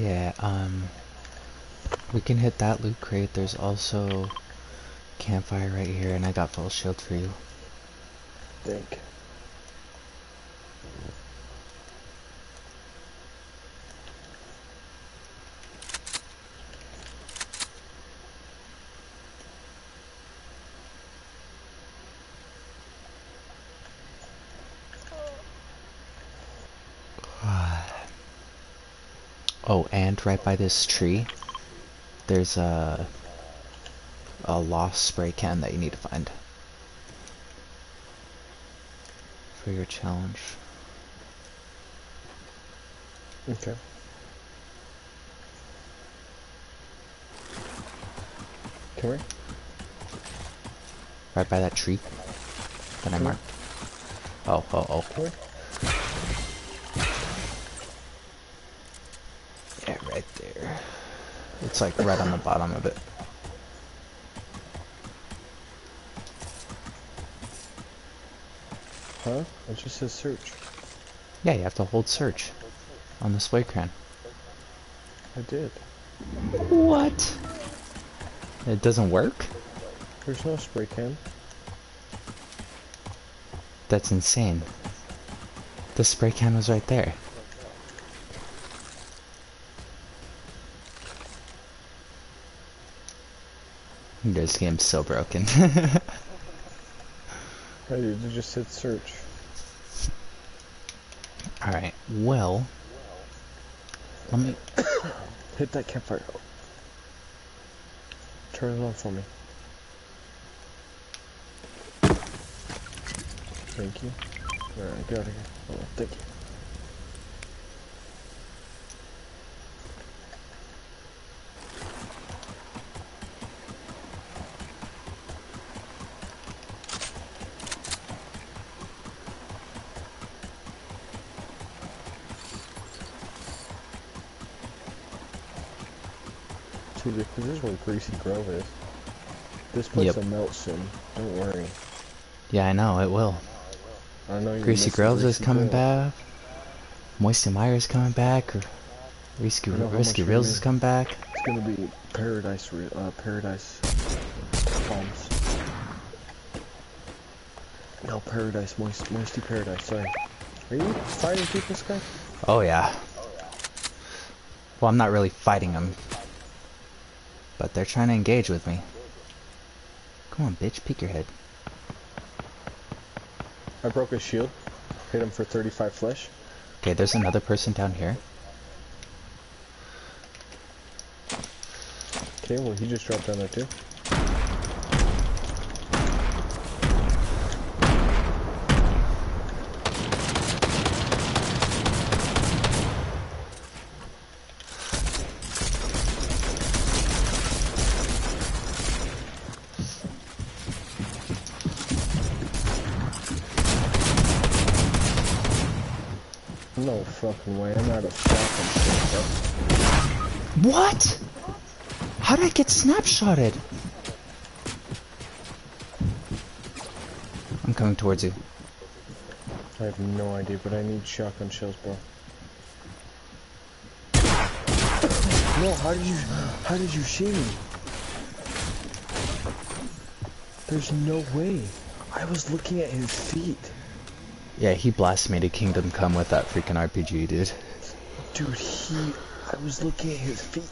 Yeah, we can hit that loot crate. There's also campfire right here, and I got full shield for you. Thank you. Oh, and right by this tree, there's a lost spray can that you need to find for your challenge. Okay. Come here. Right by that tree that I marked. Oh, oh, oh. Come here. It's like right on the bottom of it. Huh? It just says search. Yeah, you have to hold search on the sway cran. I did. What? It doesn't work? There's no spray can. That's insane. The spray can was right there. This game's so broken. You just hit search. Alright, well, let me Hit that campfire. Turn it on for me. Thank you. Alright, get out of here. Oh, thank you. This is where Greasy Grove is. This place will melt soon. Don't worry. Yeah, I know, it will. I know Greasy Groves is coming back. Moisty Mire is coming back. Risky Reels is coming back. It's gonna be Paradise Palms. No, Paradise, Moisty Paradise, sorry. Are you fighting people, Sky? Oh yeah. Well, I'm not really fighting them. But they're trying to engage with me. Come on, bitch, peek your head. I broke his shield. Hit him for 35 flesh. Okay, there's another person down here. Okay, well, he just dropped down there, too. Way. I'm out of shotgun. What? How did I get snapshotted? I'm coming towards you. I have no idea, but I need shotgun shells, bro. No, how did you see me? There's no way. I was looking at his feet. Yeah, he blasts me to Kingdom Come with that freaking RPG, dude. Dude, I was looking at his feet.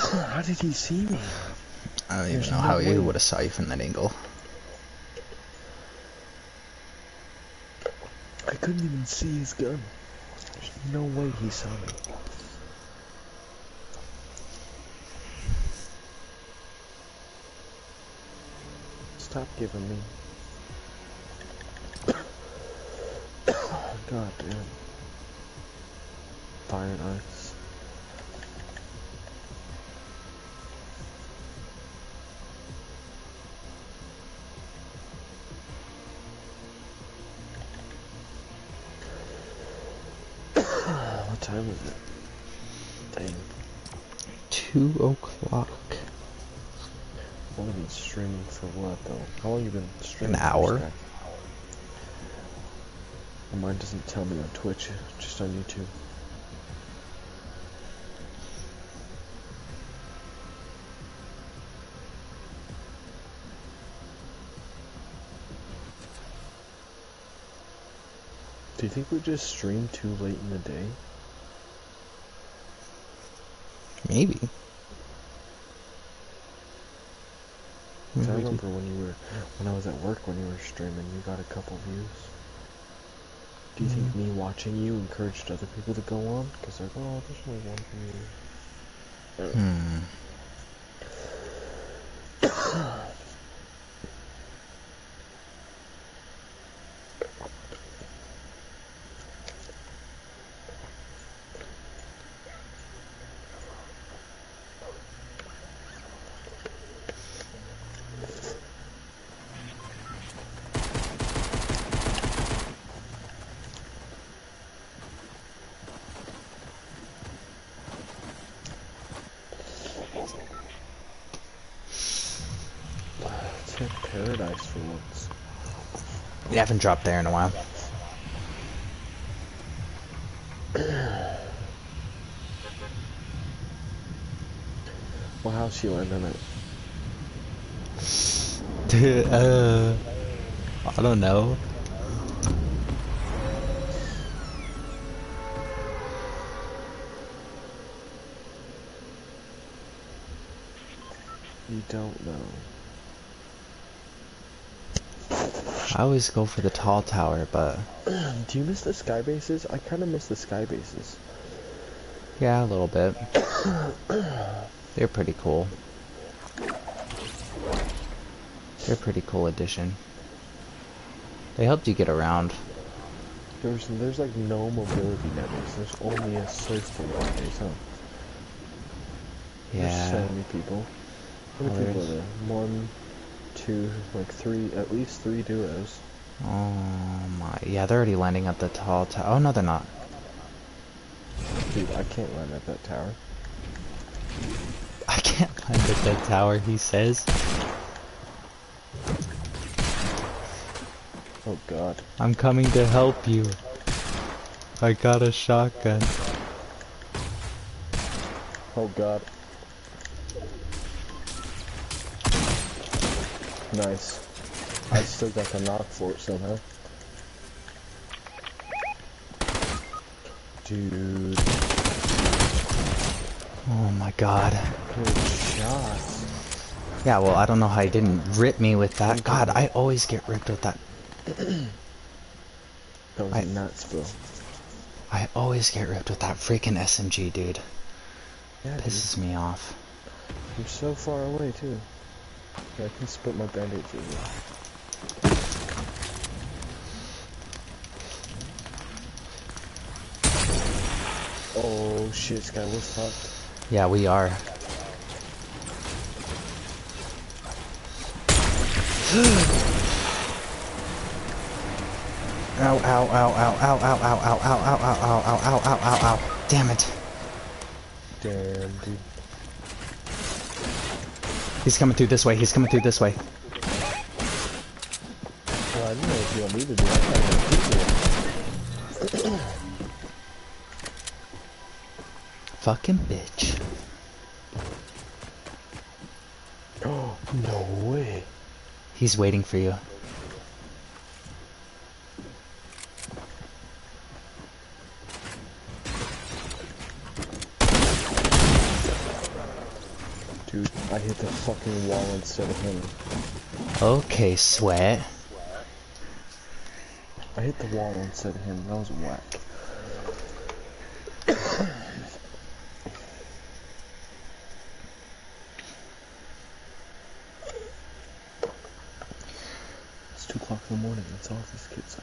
How did he see me? I don't even know how he would have saw you from that angle. I couldn't even see his gun. There's no way he saw me. Stop giving me. God damn. Fire and ice. What time is it? Dang. 2 o'clock. I've only been streaming for what though? How long have you been streaming? An hour. Mine doesn't tell me on Twitch, just on YouTube. Do you think we just stream too late in the day? Maybe. I remember when I was at work when you were streaming, you got a couple views. Do you think me watching you encouraged other people to go on? Because they're like, oh, there's only one for you. Paradise for once. You haven't dropped there in a while. Well, how's she landing it? Dude, I don't know. You don't know. I always go for the tall tower, but... Do you miss the sky bases? I kind of miss the sky bases. Yeah, a little bit. They're pretty cool. They're a pretty cool addition. They helped you get around. There's like no mobility networks. There's only a search for nowadays, huh? Yeah. There's so many people. How many people are there? One, two, like three, at least three duos. Oh my, yeah, they're already landing at the tall tower. Oh no, they're not. Dude, I can't land at that tower. I can't land at that tower, he says. Oh god. I'm coming to help you. I got a shotgun. Oh god. Nice. I still got the knock for it somehow. Dude. Oh my god. Good shot. Yeah, well, I don't know how he didn't rip me with that. God, I always get ripped with that. That was nuts, bro. I always get ripped with that freaking SMG, dude. Yeah, pisses me off. I'm so far away, too. Yeah, I can split my bandage as well. Oh shit, Sky, we're fucked. Yeah, we are. Ow, ow, ow, ow, ow, ow, ow, ow, ow, ow, ow, ow, ow, ow, ow, ow, ow. Damn it. Damn, dude. He's coming through this way, he's coming through this way. Well, I didn't know if you want me to do it. Fucking bitch. Oh, no way. He's waiting for you. Dude, I hit the fucking wall instead of him. Okay, sweat. I hit the wall instead of him. That was whack. It's 2 o'clock in the morning. That's all these kids are.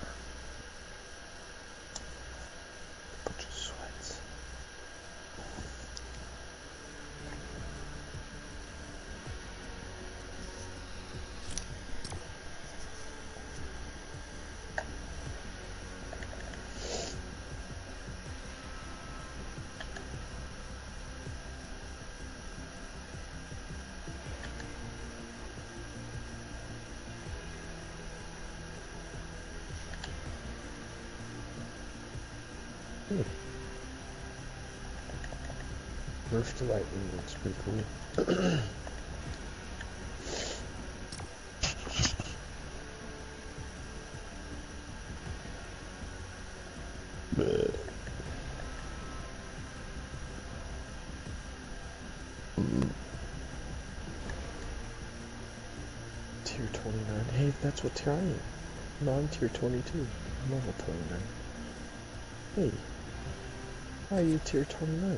Burst of lightning looks pretty cool. Tier 29. Hey, that's what tier I am. No, I'm tier 22. I'm level 29. Hey, why are you tier 29?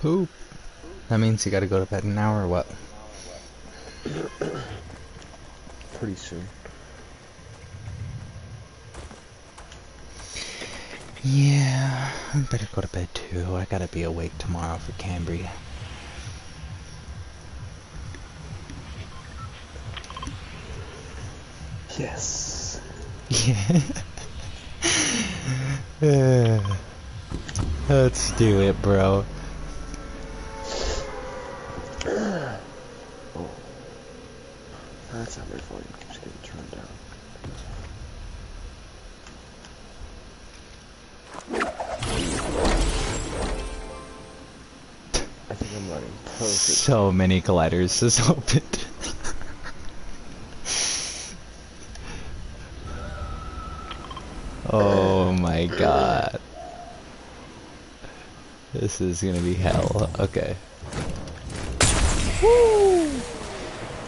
Poop. That means you gotta go to bed now or what? Pretty soon. Yeah, I better go to bed too. I gotta be awake tomorrow for Cambria. Yes. Yeah. Let's do it, bro. That's not very funny. I'm just getting turned down. perfect. So many colliders just opened. Oh my god. This is gonna be hell. Okay. Woo!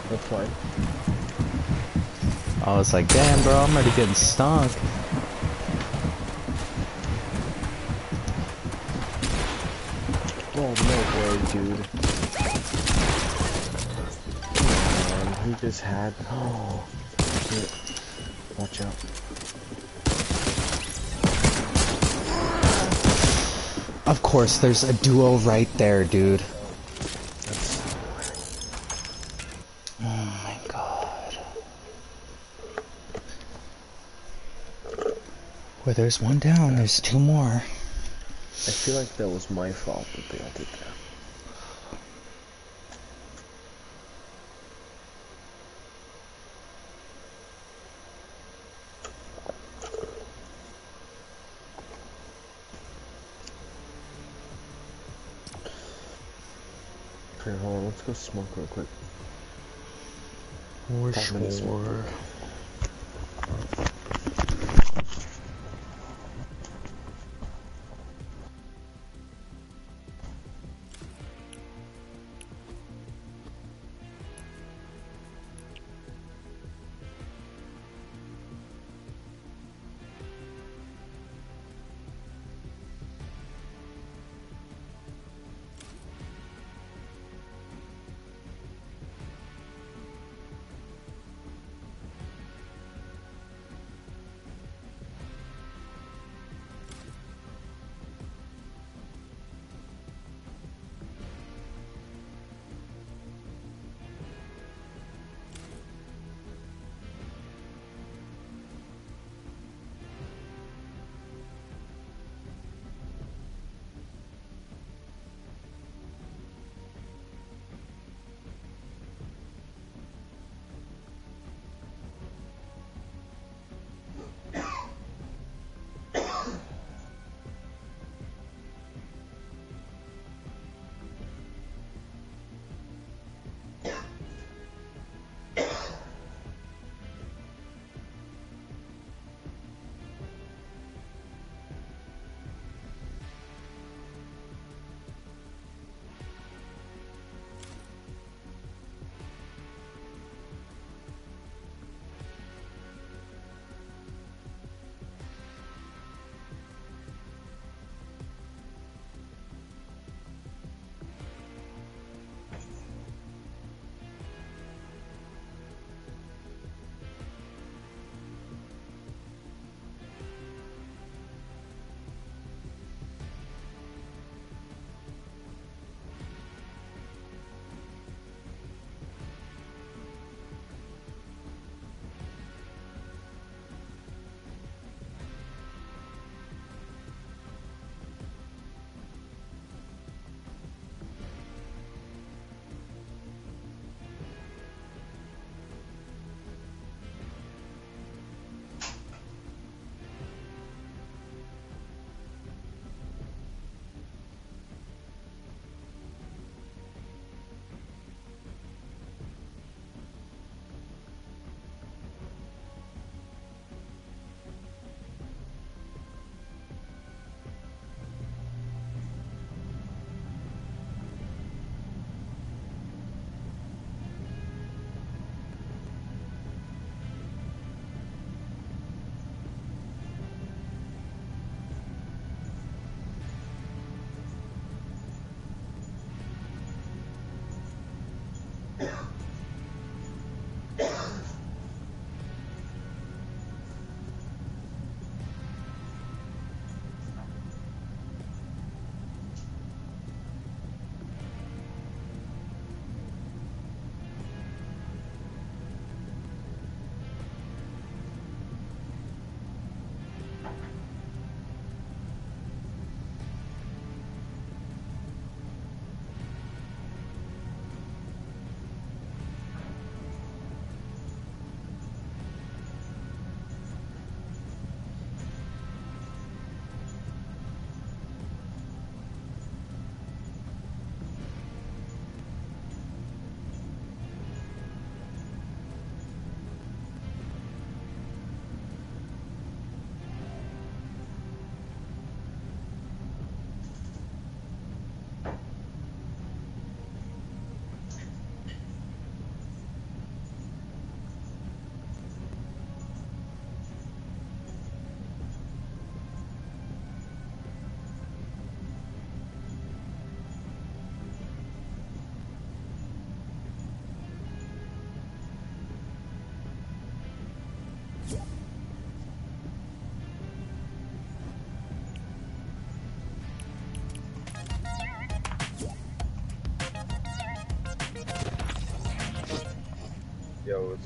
That's fine. I was like, damn, bro, I'm already getting stunk. Oh, no way, dude. Oh, man, he just had... Oh, shit. Watch out. Of course, there's a duo right there, dude. Where there's one down, there's two more. I feel like that was my fault that they all did that. Okay, hold on, let's go smoke real quick. For sure.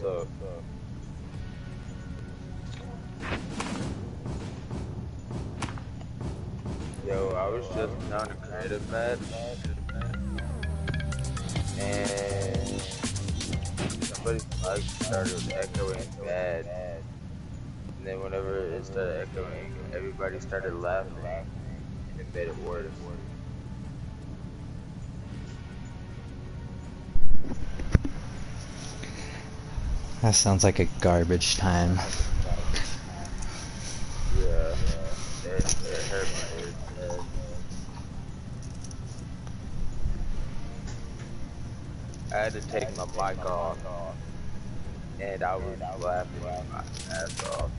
what's up? Yo, I was just down to Creative Mad, and somebody's mic started echoing bad. And then whenever it started echoing, everybody started laughing, and it made it worse. That sounds like a garbage time. Yeah, it hurt my ears. I had to take my mic off, and I was laughing my ass off.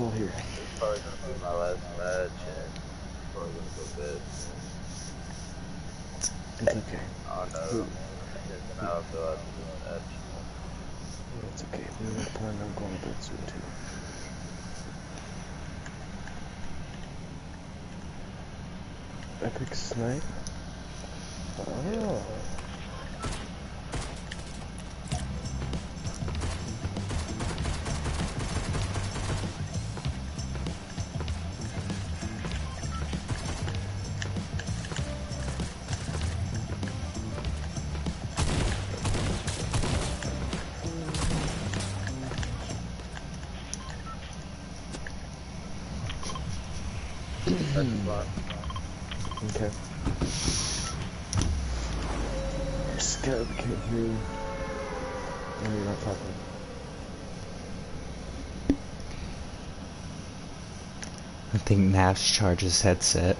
All here. It's probably gonna be my last match, and it's probably gonna go bad. It's okay. Oh no, I don't feel like doing that. It's okay. We were planning on going to bed soon too. EpicSnipe. Oh. Nash charges headset.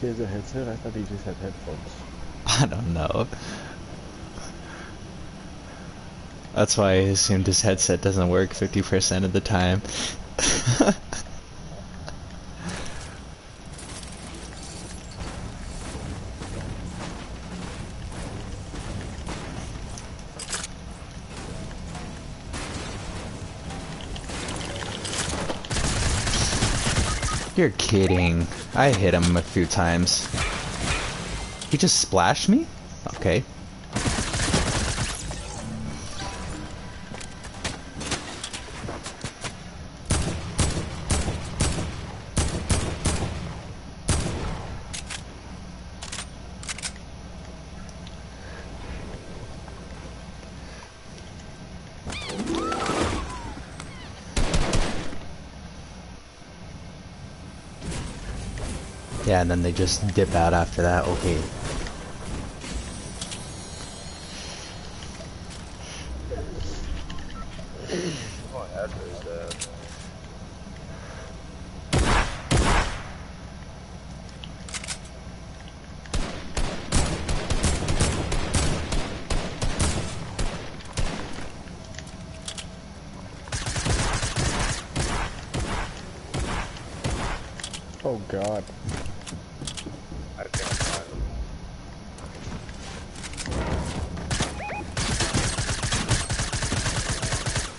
He has a headset? I thought he just had headphones. I don't know. That's why I assumed his headset doesn't work 50% of the time. You're kidding. I hit him a few times. He just splashed me? Okay. Yeah, and then they just dip out after that, okay. Oh god.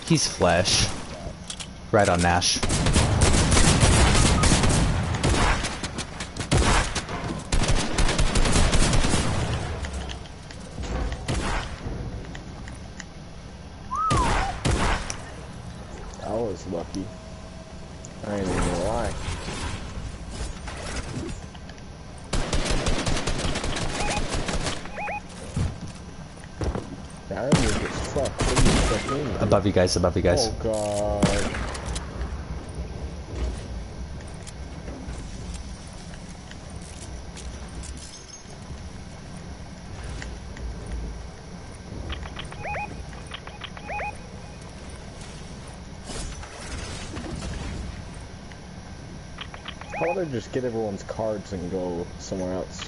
He's flesh. Right on Nash. I was lucky. I ain't even gonna lie. That was just fucked. Above you guys, above you guys. Oh god. rather just get everyone's cards and go somewhere else.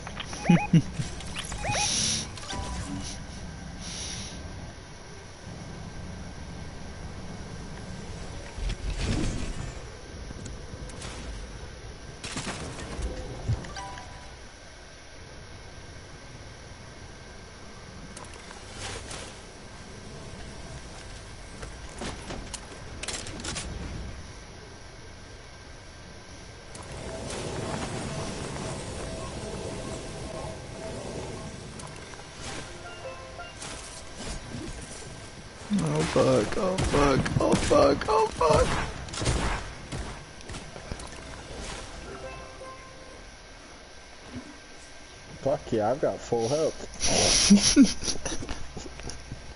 Yeah, I've got full health.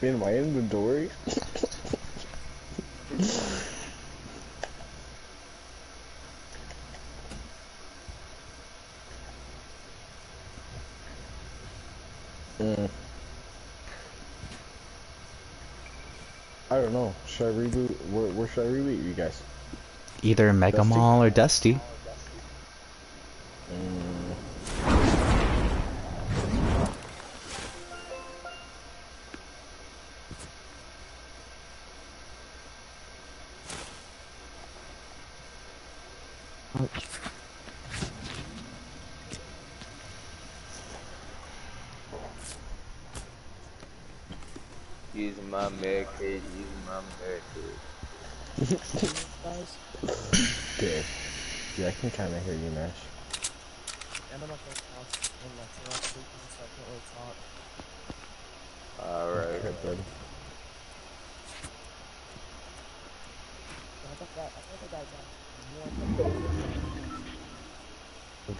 In my inventory. I don't know. Should I reboot? Where should I reboot you guys? Either Mega Mall or Dusty.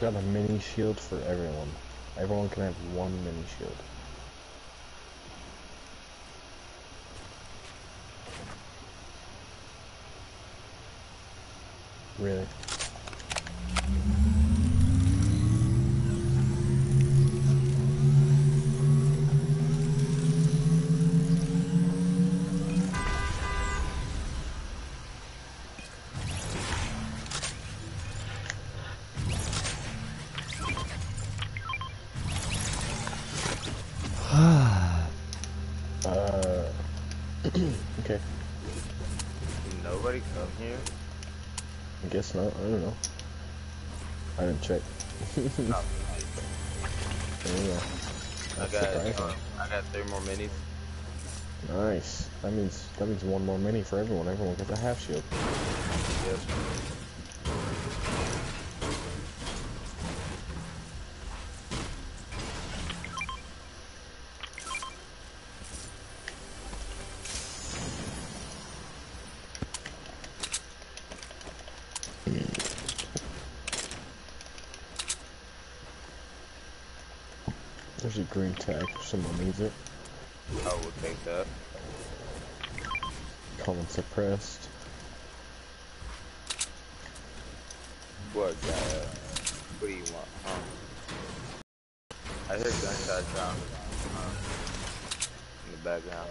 Got a mini shield for everyone. Everyone can have one mini shield. Really? No, I don't know. I didn't check. No. I got 3 more minis. Nice. That means 1 more mini for everyone. Everyone gets a half shield. Yes. Green tag if someone needs it. I will take that. Colin suppressed. What do you want? I heard gunshots in the background.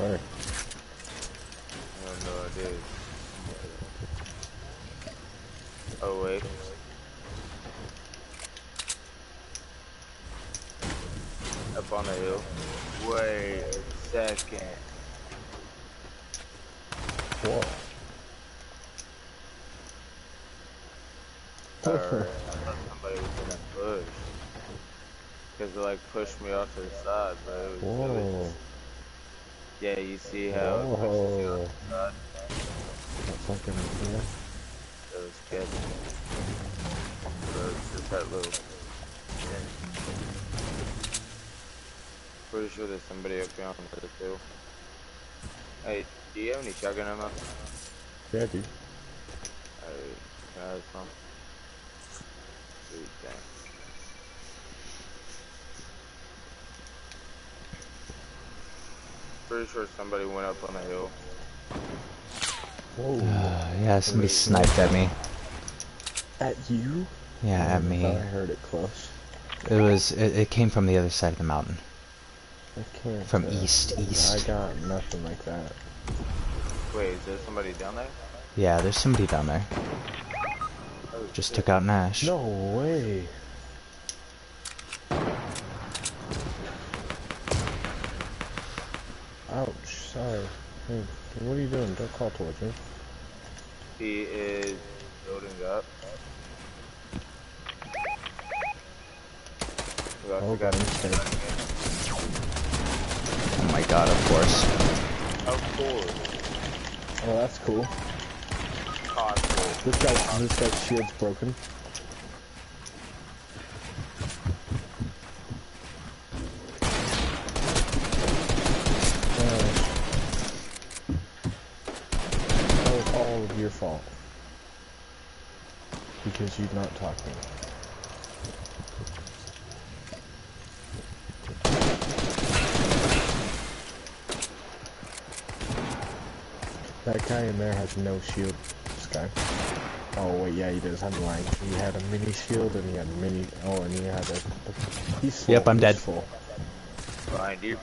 Alright. I don't know what it is. Oh wait. Up on the hill. Wait a second. Whoa. Alright, I thought somebody was gonna push. Cause they like pushed me off to the side, but it was really... Yeah, you see how it pushes you off the side? That's fucking weird. So it's just that little Pretty sure there's somebody up here on the hill. Hey, do you have any shotgun ammo? Yeah, dude. Alright, can I have some? Sweet, thanks. Pretty sure somebody went up on the hill. Whoa. Yeah, somebody sniped at me. At you? Yeah, at me. I heard it close. It came from the other side of the mountain. From east. I got nothing like that. Wait, is there somebody down there? Yeah, there's somebody down there. Oh, just shit. Took out Nash. No way. Ouch, sorry. Hey, what are you doing? Don't call towards me. He is building up. Oh, got him. Oh my god, of course. Of course. Oh, that's cool. Oh, cool. This guy's shield's broken. That was all of your fault. Because you'd not talk to me. That guy in there has no shield, this guy. Oh wait, yeah he does, I'm lying. He had a mini shield and he had mini, oh and he had a, he's full. Yep, I'm dead. Full. Behind you.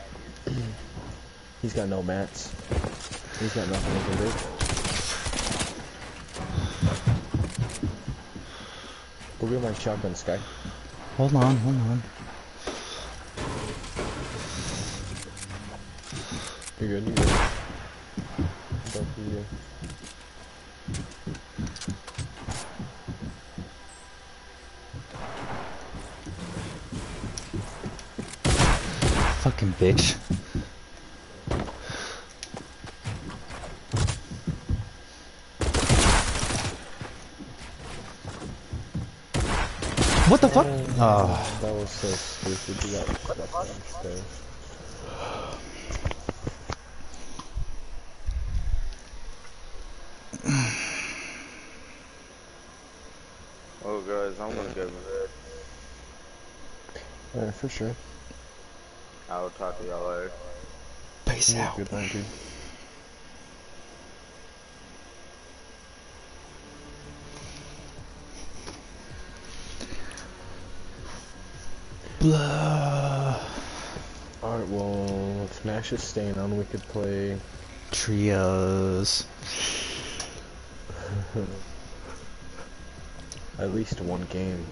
He's got no mats. He's got nothing he can do. Go get my shotgun, Sky. Hold on. You're good. Fucking bitch. What the fuck? Oh. That was so stupid. You got stuck downstairs. Oh guys, I'm gonna go over there. Yeah, for sure. I will talk to y'all later. Peace out. Good night, dude. Blah. Alright, well, if Nash is staying on, we could play... Trios. At least one game.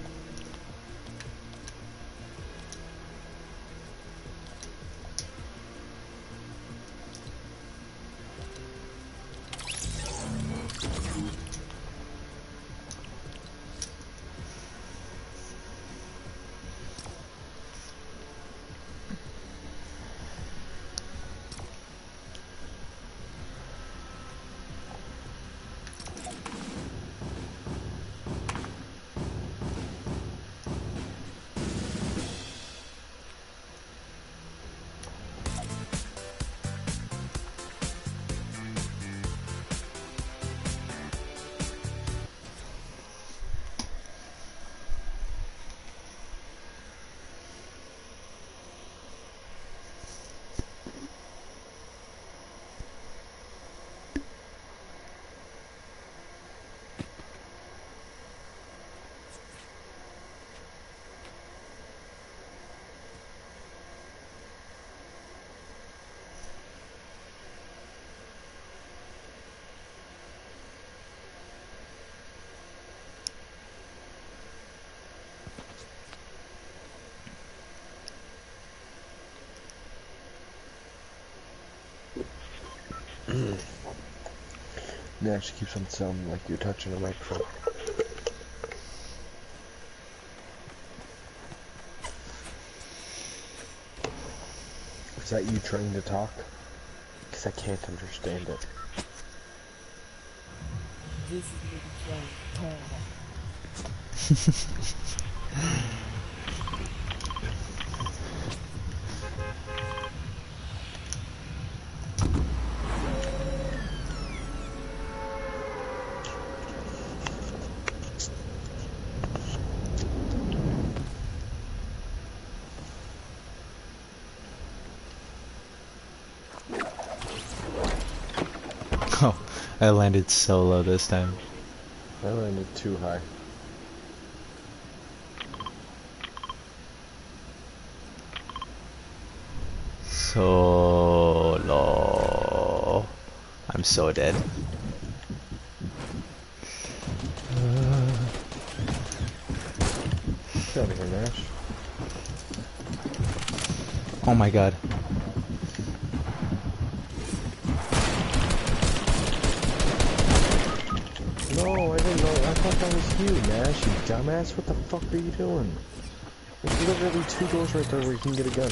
Nash keeps on sounding like you're touching a microphone. Is that you trying to talk? Because I can't understand it. This is gonna be terrible. I landed so low this time. I landed too high. solo. I'm so dead. Get out of here, Nash. Oh my god. No, I didn't know. I thought that was you, Nash, you dumbass. What the fuck are you doing? There's literally two doors right there where you can get a gun.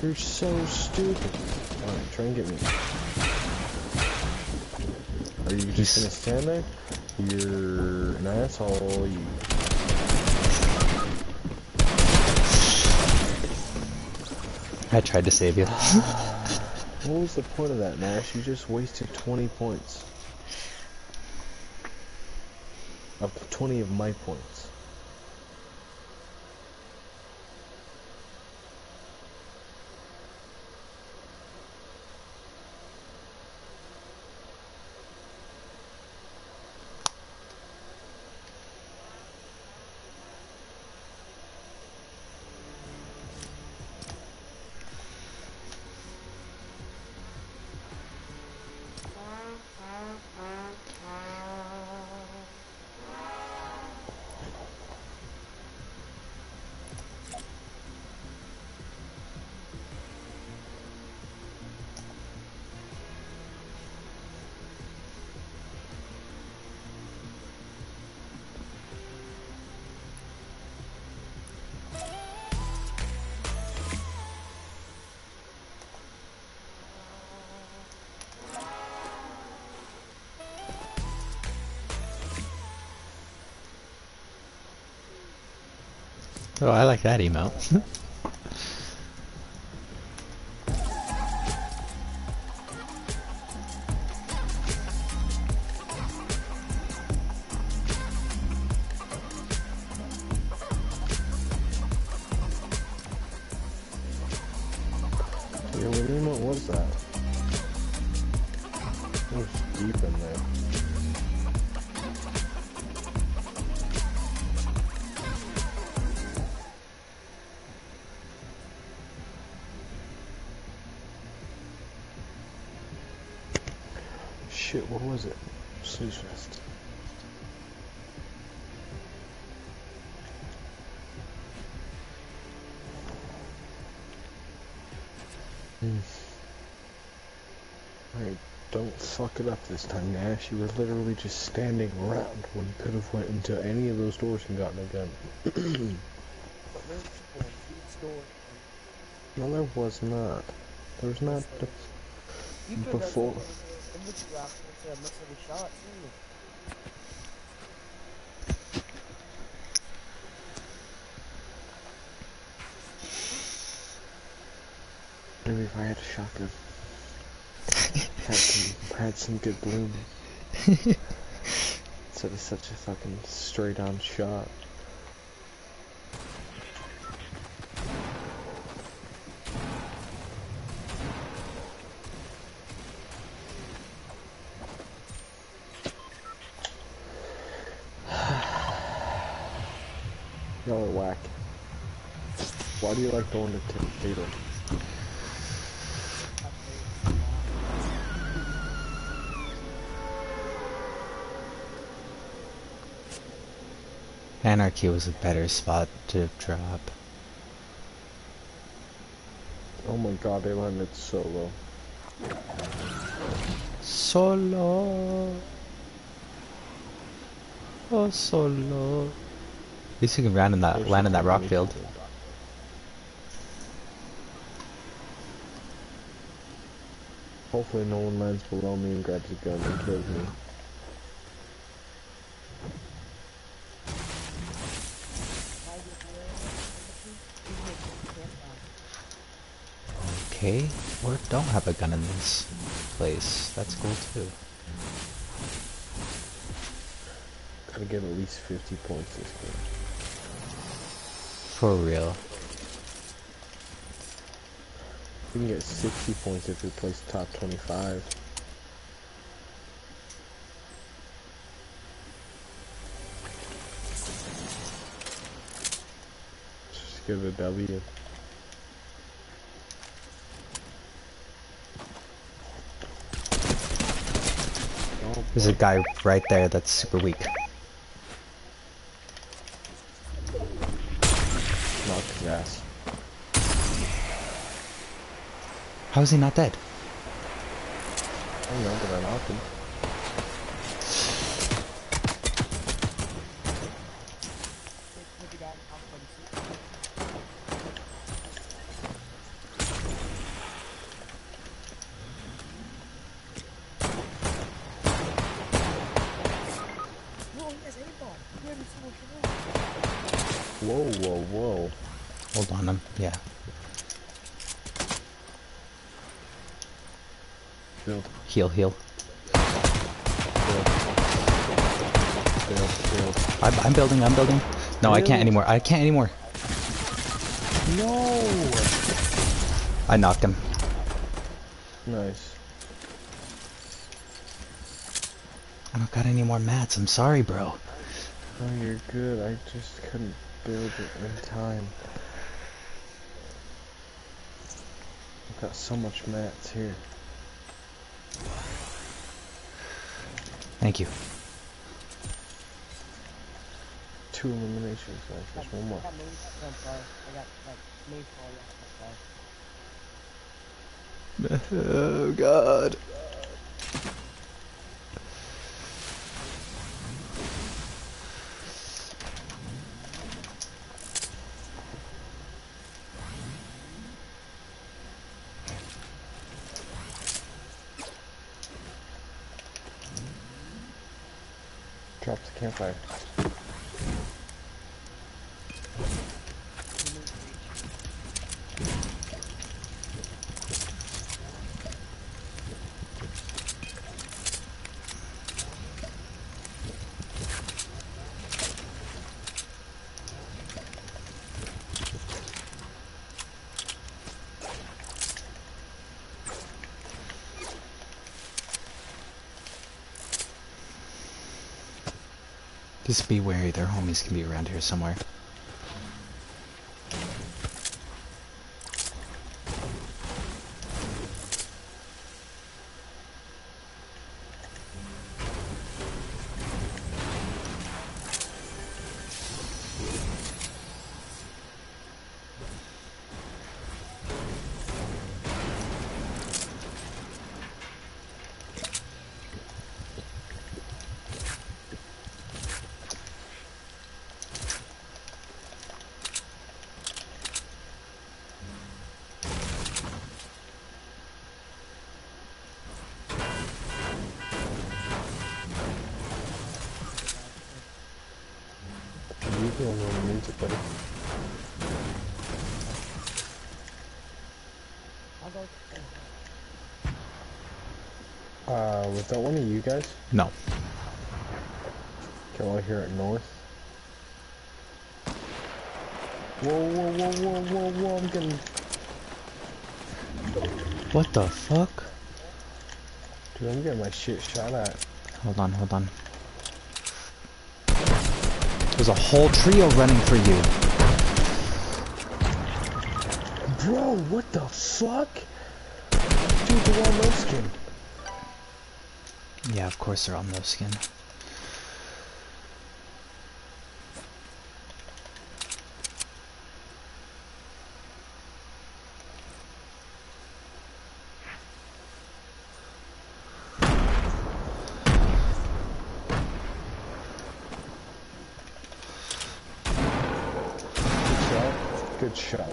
You're so stupid. Alright, try and get me. Are you just gonna stand there? You're an asshole, you... I tried to save you. What was the point of that, Nash? You just wasted 20 points. Of 20 of my points. Oh, I like that emote. This time, Nash, you were literally just standing around when you could have went into any of those doors and gotten a gun. No, there was not. There was not before. Maybe if I had a shotgun. Had some good bloom. Instead of such a fucking straight on shot. Y'all are whack. Why do you like going to theater? Anarchy was a better spot to drop. Oh my god, they landed solo. Solo! Oh, solo. At least you can land in that, rock field. Hopefully no one lands below me and grabs a gun and kills me. Okay, or don't have a gun in this place. That's cool too. Gotta get at least 50 points this game. For real. You can get 60 points if you place top 25. Just give it a W. There's a guy right there that's super weak. Knock his ass. How is he not dead? I don't know, but I knocked him. Whoa. Hold on him, yeah. Heal. Build. I'm building. No, really? I can't anymore. No! I knocked him. Nice. I don't got any more mats, I'm sorry, bro. Oh, you're good, I just couldn't build it in time. I've got so much mats here. Thank you. 2 eliminations, like there's one more. Oh god. Dropped the campfire. Just be wary, their homies can be around here somewhere. Was that one of you guys? No. Can I hear it north? Whoa, I'm getting... What the fuck? Dude, I'm getting my shit shot at. Hold on. There's a whole trio running for you. Bro, what the fuck? Dude, they're all no skin. Yeah, of course they're on no skin. Good shot.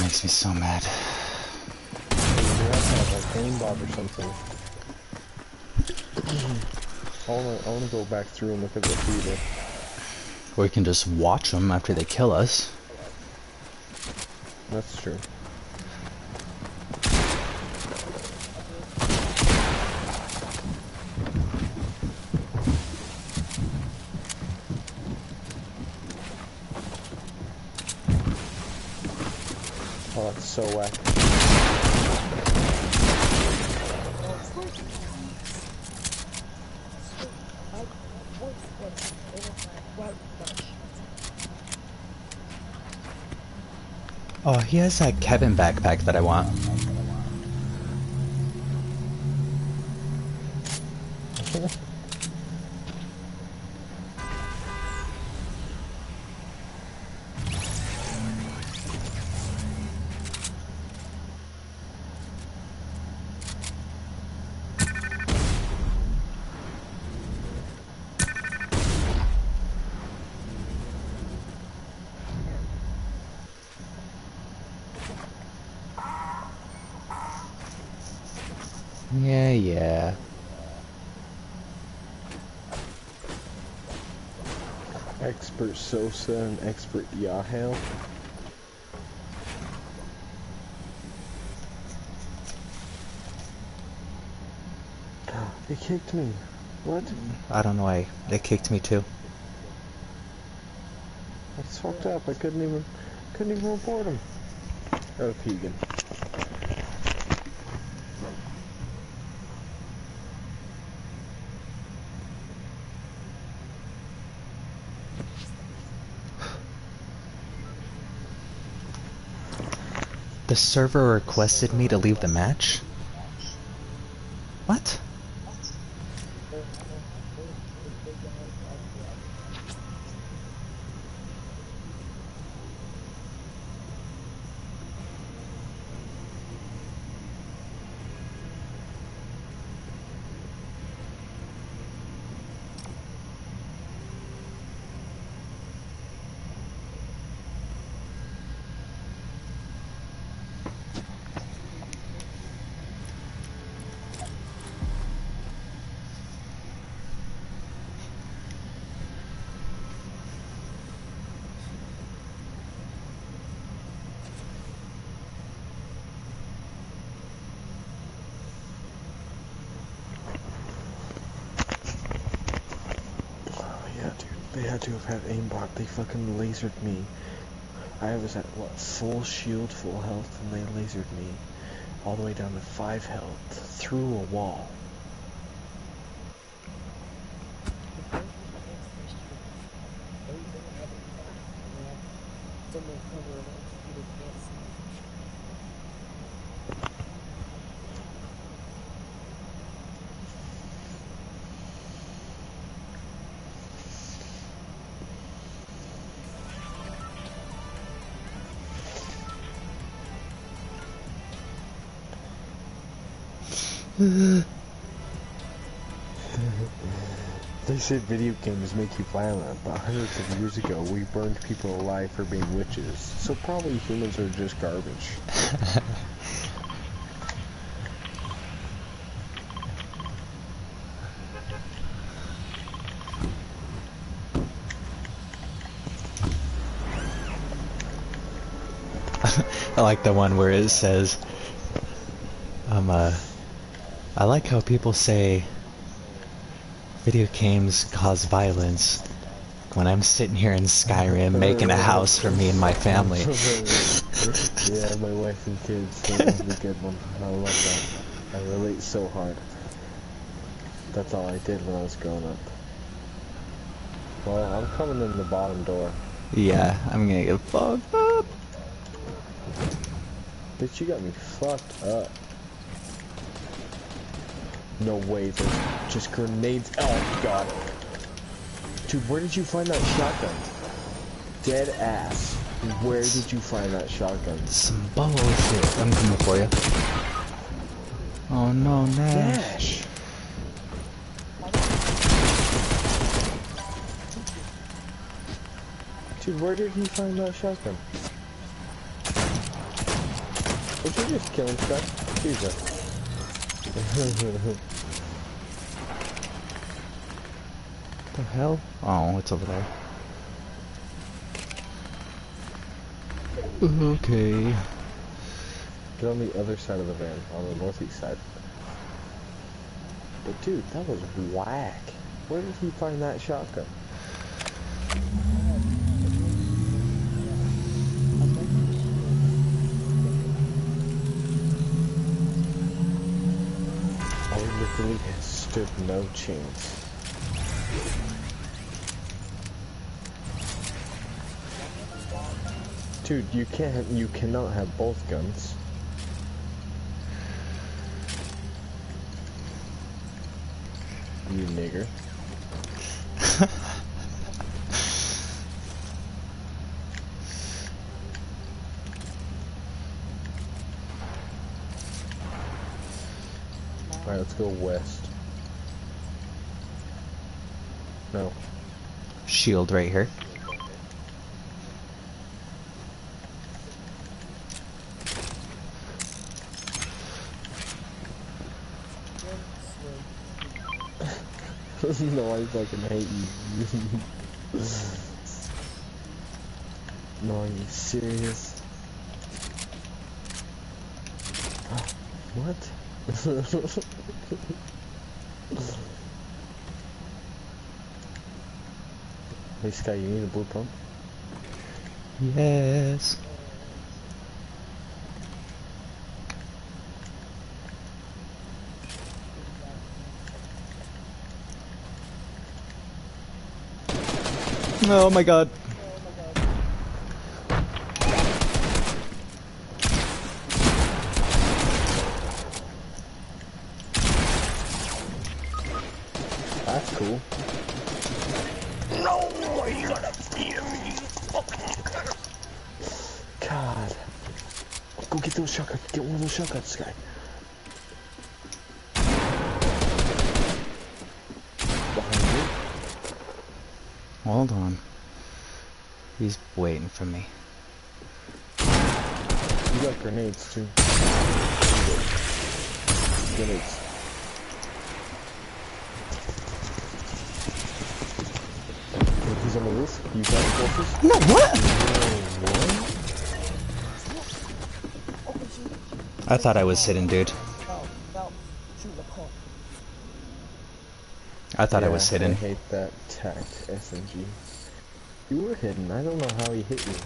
Makes me so mad. I wanna go back through and look at the feeder. We can just watch them after they kill us. That's true. So whack. Oh, he has that Kevin backpack that I want. Sosa and expert Yahel. They kicked me. What? I don't know why. They kicked me too. It's fucked up. I couldn't even report him. Oh, Keegan. The server requested me to leave the match? What? They fucking lasered me. I was at, what, full shield, full health, and they lasered me all the way down to 5 health through a wall. They said video games make you violent, but hundreds of years ago we burned people alive for being witches, so probably humans are just garbage. I like the one where it says, I like how people say video games cause violence when I'm sitting here in Skyrim making a house for me and my family. Yeah, my wife and kids. That's a good one. I love that. I relate so hard. That's all I did when I was growing up. Well, I'm coming in the bottom door. Yeah, I'm gonna get fucked up. Bitch, you got me fucked up. No way, there's just grenades. Oh, God. Dude, where did you find that shotgun? Dead ass. Where did you find that shotgun? Some bullshit. I'm coming for you. Oh, no, Nash. Dude, where did he find that shotgun? Did you just kill him, Scott? Jesus. The hell? Oh, it's over there. Okay. Get on the other side of the van, on the northeast side. But dude, that was whack. Where did he find that shotgun? Really has stood no chance. Dude, you cannot have both guns. You nigger. Alright, let's go west. No. Shield right here. No, I fucking hate you. No, are you serious? What? Hey Sky, you need a blue pump? Yes. Oh my god. That's cool. No, you gotta fear me. God. Go get those shotguns. Get one of those shotguns, guy. Hold on. He's waiting for me. You got grenades too. Grenades. Look, he's on the roof. You got forces? No, what? No, I thought I was hidden, dude. I thought I was hidden. I hate that tack SMG. You were hidden. I don't know how he hit you.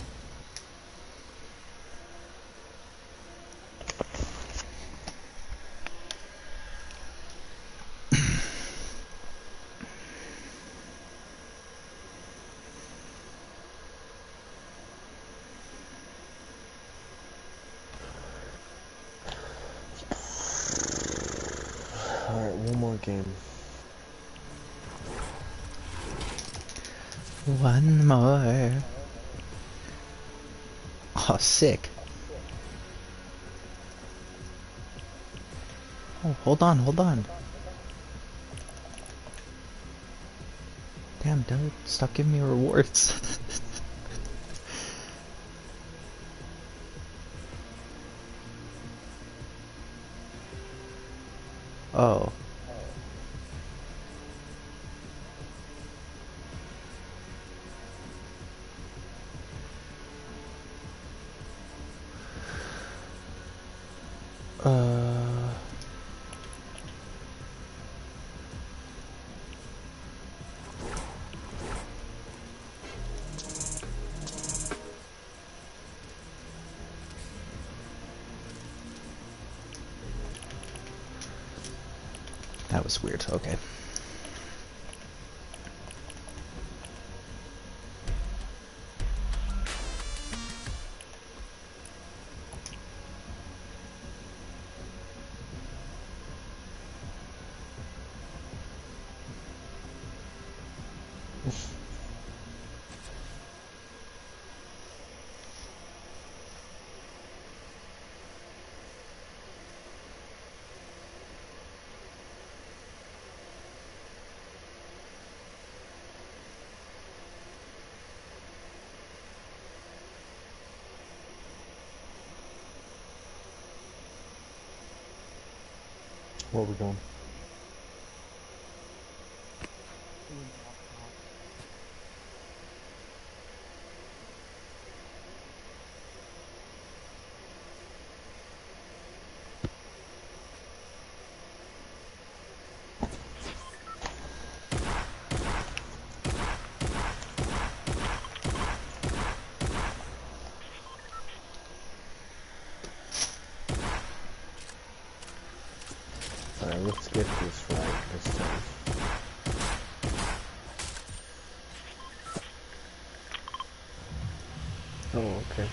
All right, one more game. One more. Oh, sick. Oh, hold on, hold on. Damn, dude, stop giving me rewards. Oh. That was weird. Okay. Where are we going? Oh, okay.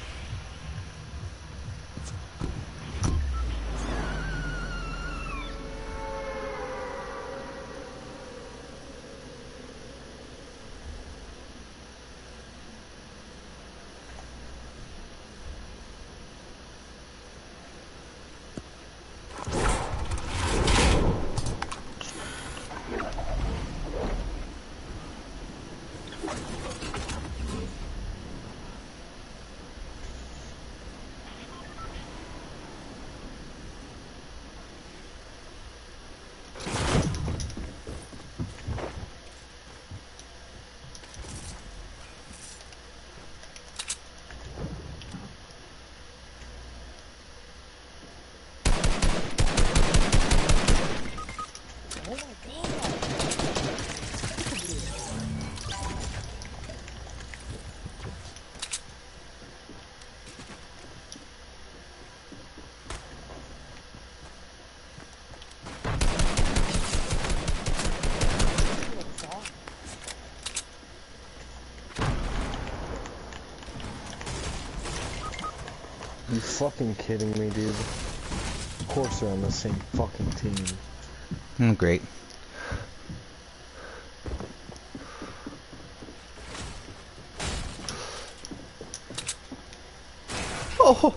You fucking kidding me, dude? Of course they're on the same fucking team. Mm, great. Oh!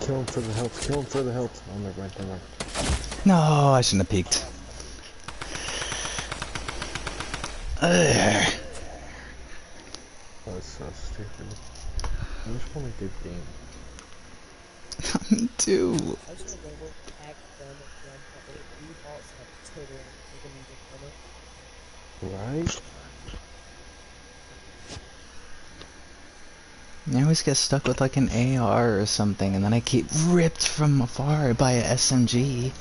Kill him for the health. Oh, never mind, never mind. No, I shouldn't have peeked. Ugh. That's so stupid. I just want a good game. Me too. I was just labeled tag them and you also have total information cover. Right? I always get stuck with like an AR or something, and then I get ripped from afar by a SMG.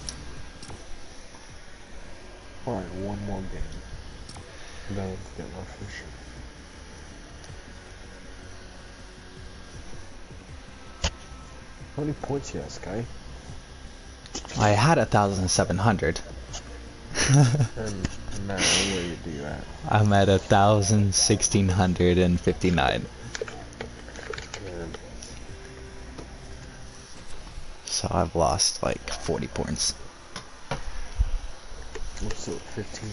Alright, one more game. And then I'll get my fish. How many points you ask, guy? I had 1,700. And now, where you do that? I'm at 1,159. So I've lost like 40 points. I'm still at 15.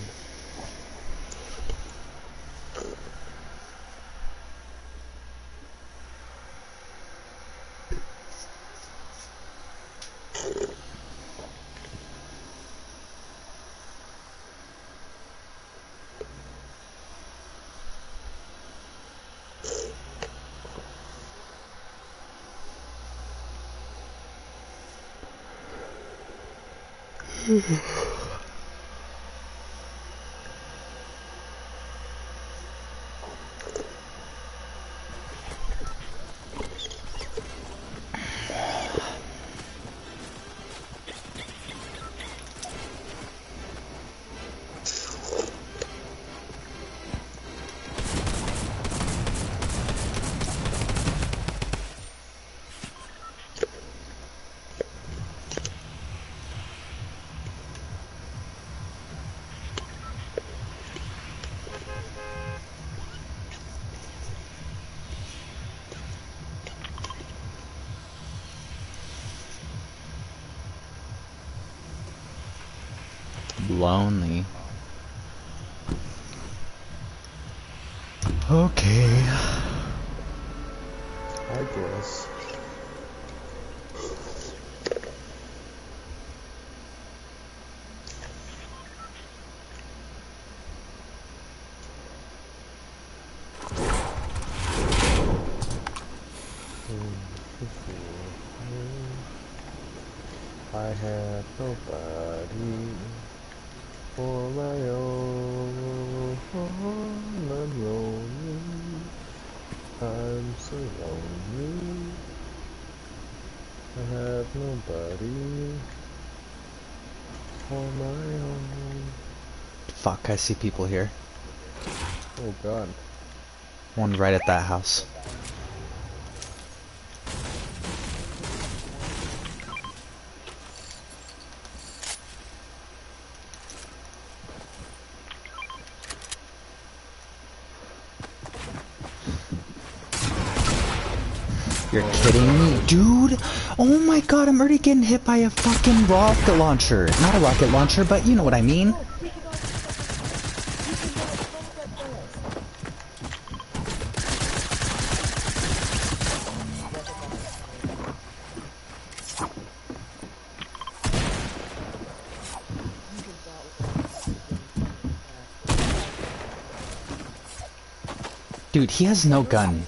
Lonely. Okay. I guess. I have nobody. For my own, I'm lonely, I'm so lonely, I have nobody, for my own. Fuck, I see people here. Oh god. One right at that house. You're kidding me, dude! Oh my god, I'm already getting hit by a fucking rocket launcher. Not a rocket launcher, but you know what I mean. Dude, he has no gun.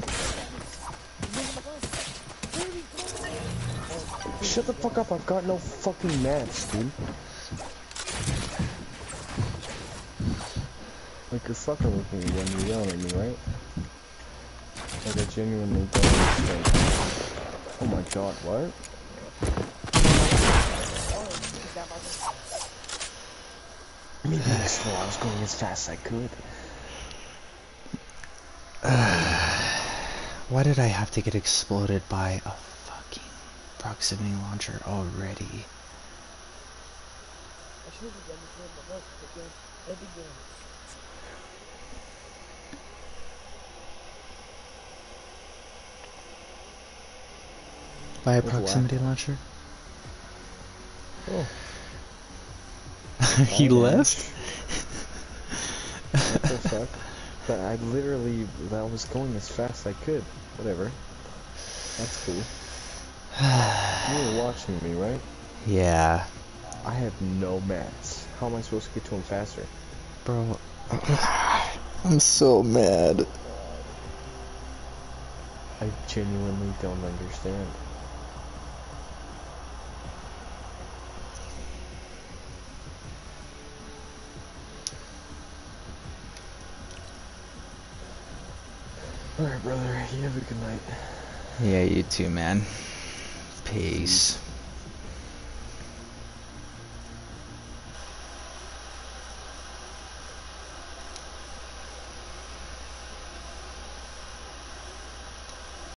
Shut the fuck up, I've got no fucking match, dude. Like, you're fucking with me when you yell at me, right? Like, I genuinely don't understand. Oh my god, what? Maybe this while I was going as fast as I could. Why did I have to get exploded by a fucking proximity launcher already? By a proximity launcher? Oh. He left? What the fuck? But I literally, I was going as fast as I could. Whatever. That's cool. You were watching me, right? Yeah. I have no mats. How am I supposed to get to him faster? Bro. I'm so mad. I genuinely don't understand. Alright, brother, you have a good night. Yeah, you too, man. Peace.